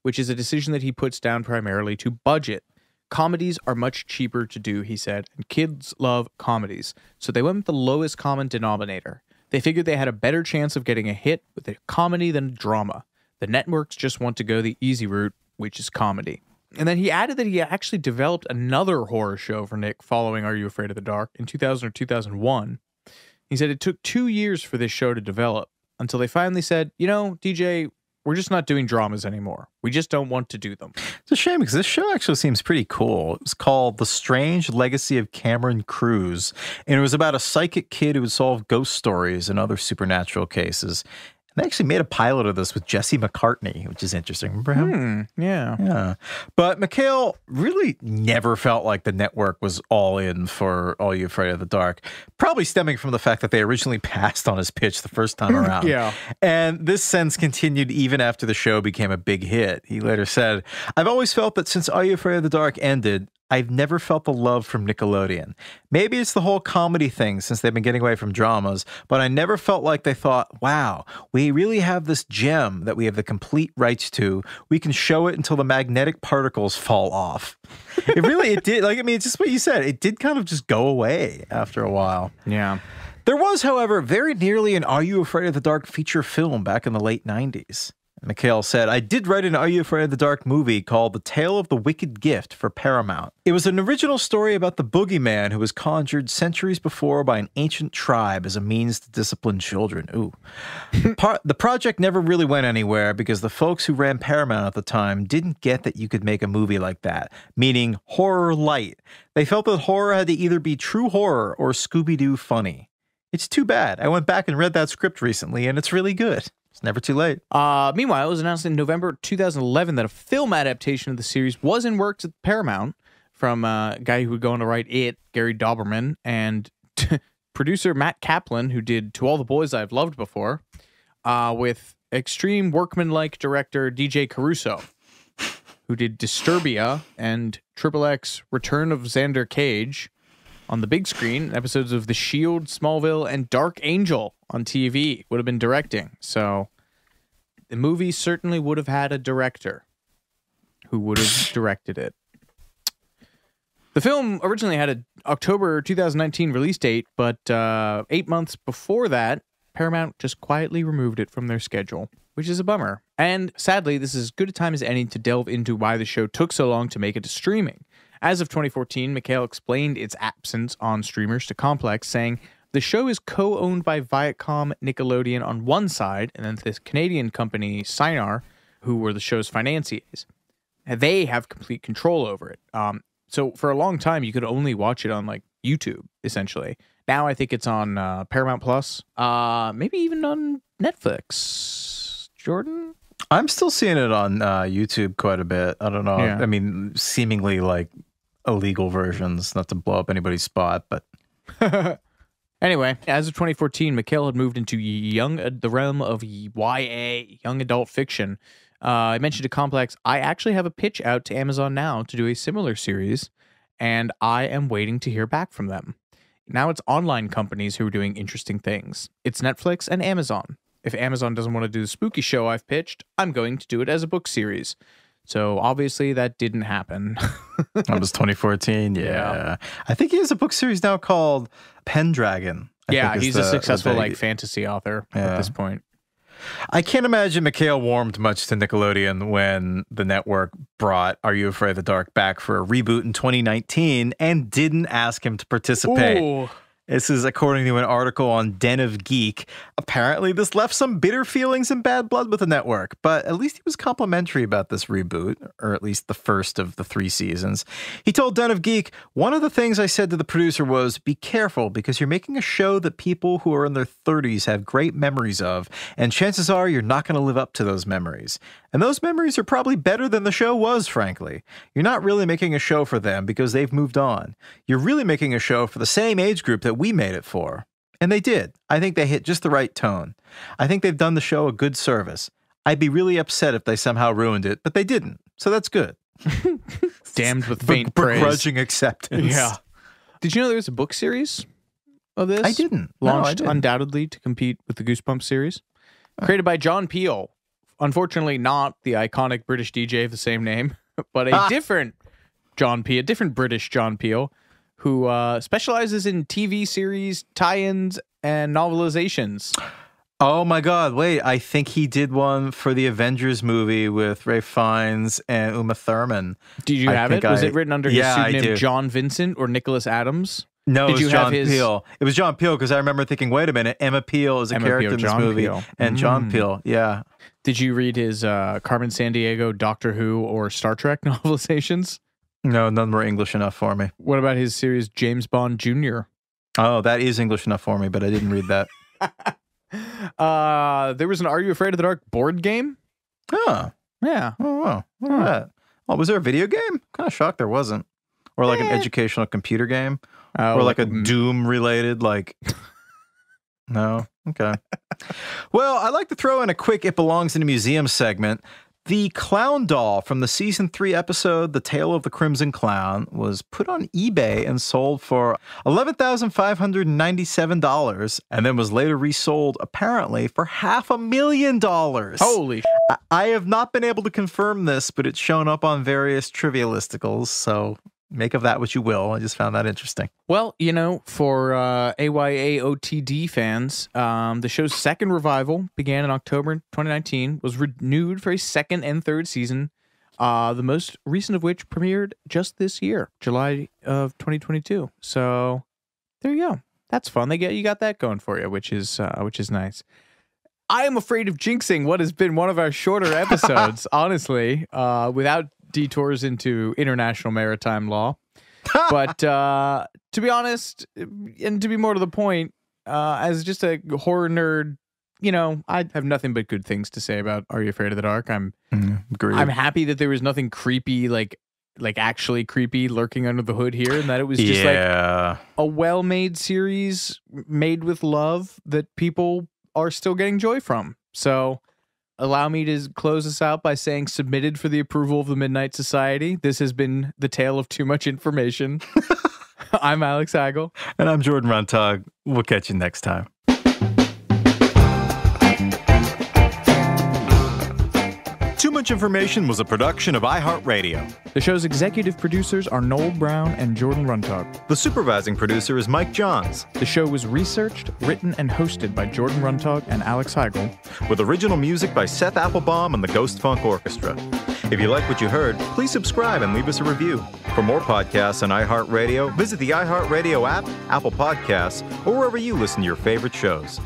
which is a decision that he puts down primarily to budget. Comedies are much cheaper to do, he said, and kids love comedies. So they went with the lowest common denominator. They figured they had a better chance of getting a hit with a comedy than a drama. The networks just want to go the easy route, which is comedy. And then he added that he actually developed another horror show for Nick following Are You Afraid of the Dark in 2000 or 2001. He said it took 2 years for this show to develop until they finally said, you know, DJ, we're just not doing dramas anymore. We just don't want to do them. It's a shame because this show actually seems pretty cool. It was called The Strange Legacy of Cameron Cruz, and it was about a psychic kid who would solve ghost stories and other supernatural cases. And they actually made a pilot of this with Jesse McCartney, which is interesting. Remember him? Yeah. But MacHale really never felt like the network was all in for Are You Afraid of the Dark, probably stemming from the fact that they originally passed on his pitch the first time around. Yeah. And this sense continued even after the show became a big hit. He later said, I've always felt that since Are You Afraid of the Dark ended, I've never felt the love from Nickelodeon. Maybe it's the whole comedy thing since they've been getting away from dramas, but I never felt like they thought, wow, we really have this gem that we have the complete rights to. We can show it until the magnetic particles fall off. It did. Like, I mean, it's just what you said. It did kind of just go away after a while. Yeah. There was, however, very nearly an Are You Afraid of the Dark feature film back in the late 90s. MacHale said, I did write an Are You Afraid of the Dark movie called The Tale of the Wicked Gift for Paramount. It was an original story about the boogeyman who was conjured centuries before by an ancient tribe as a means to discipline children. Ooh. The project never really went anywhere because the folks who ran Paramount at the time didn't get that you could make a movie like that, meaning horror light. They felt that horror had to either be true horror or Scooby-Doo funny. It's too bad. I went back and read that script recently, and it's really good. It's never too late. Meanwhile, it was announced in November 2011 that a film adaptation of the series was in works at Paramount from a guy who would go on to write It, Gary Dauberman, and producer Matt Kaplan, who did To All the Boys I've Loved Before, with extreme workman-like director DJ Caruso, who did Disturbia and XXX Return of Xander Cage on the big screen, episodes of The Shield, Smallville, and Dark Angel on TV would have been directing. So the movie certainly would have had a director who would have directed it. The film originally had an October 2019 release date, but 8 months before that, Paramount just quietly removed it from their schedule, which is a bummer. And sadly, this is as good a time as any to delve into why the show took so long to make it to streaming. As of 2014, MacHale explained its absence on streamers to Complex, saying, "The show is co-owned by Viacom Nickelodeon on one side, and then this Canadian company, Cinar, who were the show's financiers. They have complete control over it." So for a long time, you could only watch it on, like, YouTube, essentially. Now I think it's on Paramount Plus, maybe even on Netflix. Jordan? I'm still seeing it on YouTube quite a bit. I don't know. Yeah. I mean, seemingly like illegal versions, not to blow up anybody's spot, but... Anyway, as of 2014, MacHale had moved into the realm of YA, young adult fiction. I mentioned to Complex, I actually have a pitch out to Amazon now to do a similar series, and I am waiting to hear back from them. Now it's online companies who are doing interesting things. It's Netflix and Amazon. If Amazon doesn't want to do the spooky show I've pitched, I'm going to do it as a book series. So obviously that didn't happen. That was 2014. Yeah. I think he has a book series now called Pendragon. I think he's a successful like fantasy author at this point. I can't imagine MacHale warmed much to Nickelodeon when the network brought Are You Afraid of the Dark back for a reboot in 2019 and didn't ask him to participate. Ooh. This is according to an article on Den of Geek. Apparently, this left some bitter feelings and bad blood with the network, but at least he was complimentary about this reboot, or at least the first of the 3 seasons. He told Den of Geek, "One of the things I said to the producer was, be careful, because you're making a show that people who are in their 30s have great memories of, and chances are you're not going to live up to those memories. And those memories are probably better than the show was, frankly. You're not really making a show for them because they've moved on. You're really making a show for the same age group that we made it for." And they did. I think they hit just the right tone. I think they've done the show a good service. I'd be really upset if they somehow ruined it, but they didn't. So that's good. Damned with faint praise. Begrudging acceptance. Yeah. Did you know there was a book series of this? I didn't. Launched undoubtedly to compete with the Goosebumps series. Created by John Peel. Unfortunately, not the iconic British DJ of the same name, but a different John Peel, a different British John Peel, who specializes in TV series, tie-ins, and novelizations. Oh my God, wait, I think he did one for the Avengers movie with Ralph Fiennes and Uma Thurman. Did you have it? Was it written under his pseudonym John Vincent or Nicholas Adams? No, it was John Peel. It was John Peel because I remember thinking, wait a minute, Emma Peel is a character in this movie. And John Peel, yeah. Did you read his Carmen Sandiego, Doctor Who, or Star Trek novelizations? No, none were English enough for me. What about his series James Bond Jr.? Oh, that is English enough for me, but I didn't read that. There was an Are You Afraid of the Dark board game? Oh. Yeah. Oh, wow. Look at that. Oh, was there a video game? I'm kind of shocked there wasn't. Or like an educational computer game? Or like a Doom-related, like... No? Okay. Well, I'd like to throw in a quick It Belongs in a Museum segment. The clown doll from the season 3 episode, The Tale of the Crimson Clown, was put on eBay and sold for $11,597 and then was later resold apparently for $500,000. Holy shit. I have not been able to confirm this, but it's shown up on various trivialisticals, so make of that what you will. I just found that interesting. Well, you know, for AYAOTD fans, the show's second revival began in October 2019, was renewed for a second and third season, the most recent of which premiered just this year, July of 2022. So there you go. That's fun. You got that going for you, which is nice. I am afraid of jinxing what has been one of our shorter episodes, honestly, without detours into international maritime law. But to be honest, and to be more to the point, as just a horror nerd, you know, I have nothing but good things to say about Are You Afraid of the Dark? I'm happy that there was nothing creepy, like actually creepy, lurking under the hood here, and that it was just like a well-made series made with love that people are still getting joy from. So allow me to close this out by saying, submitted for the approval of the Midnight Society, this has been The Tale of Too Much Information. I'm Alex Hagel. And I'm Jordan Rontag. We'll catch you next time. Too Much Much Information was a production of iHeartRadio. The show's executive producers are Noel Brown and Jordan Runtog. The supervising producer is Mike Johns. The show was researched, written, and hosted by Jordan Runtog and Alex Heigl, with original music by Seth Applebaum and the Ghost Funk Orchestra. If you like what you heard, please subscribe and leave us a review. For more podcasts on iHeartRadio, visit the iHeartRadio app, Apple Podcasts, or wherever you listen to your favorite shows.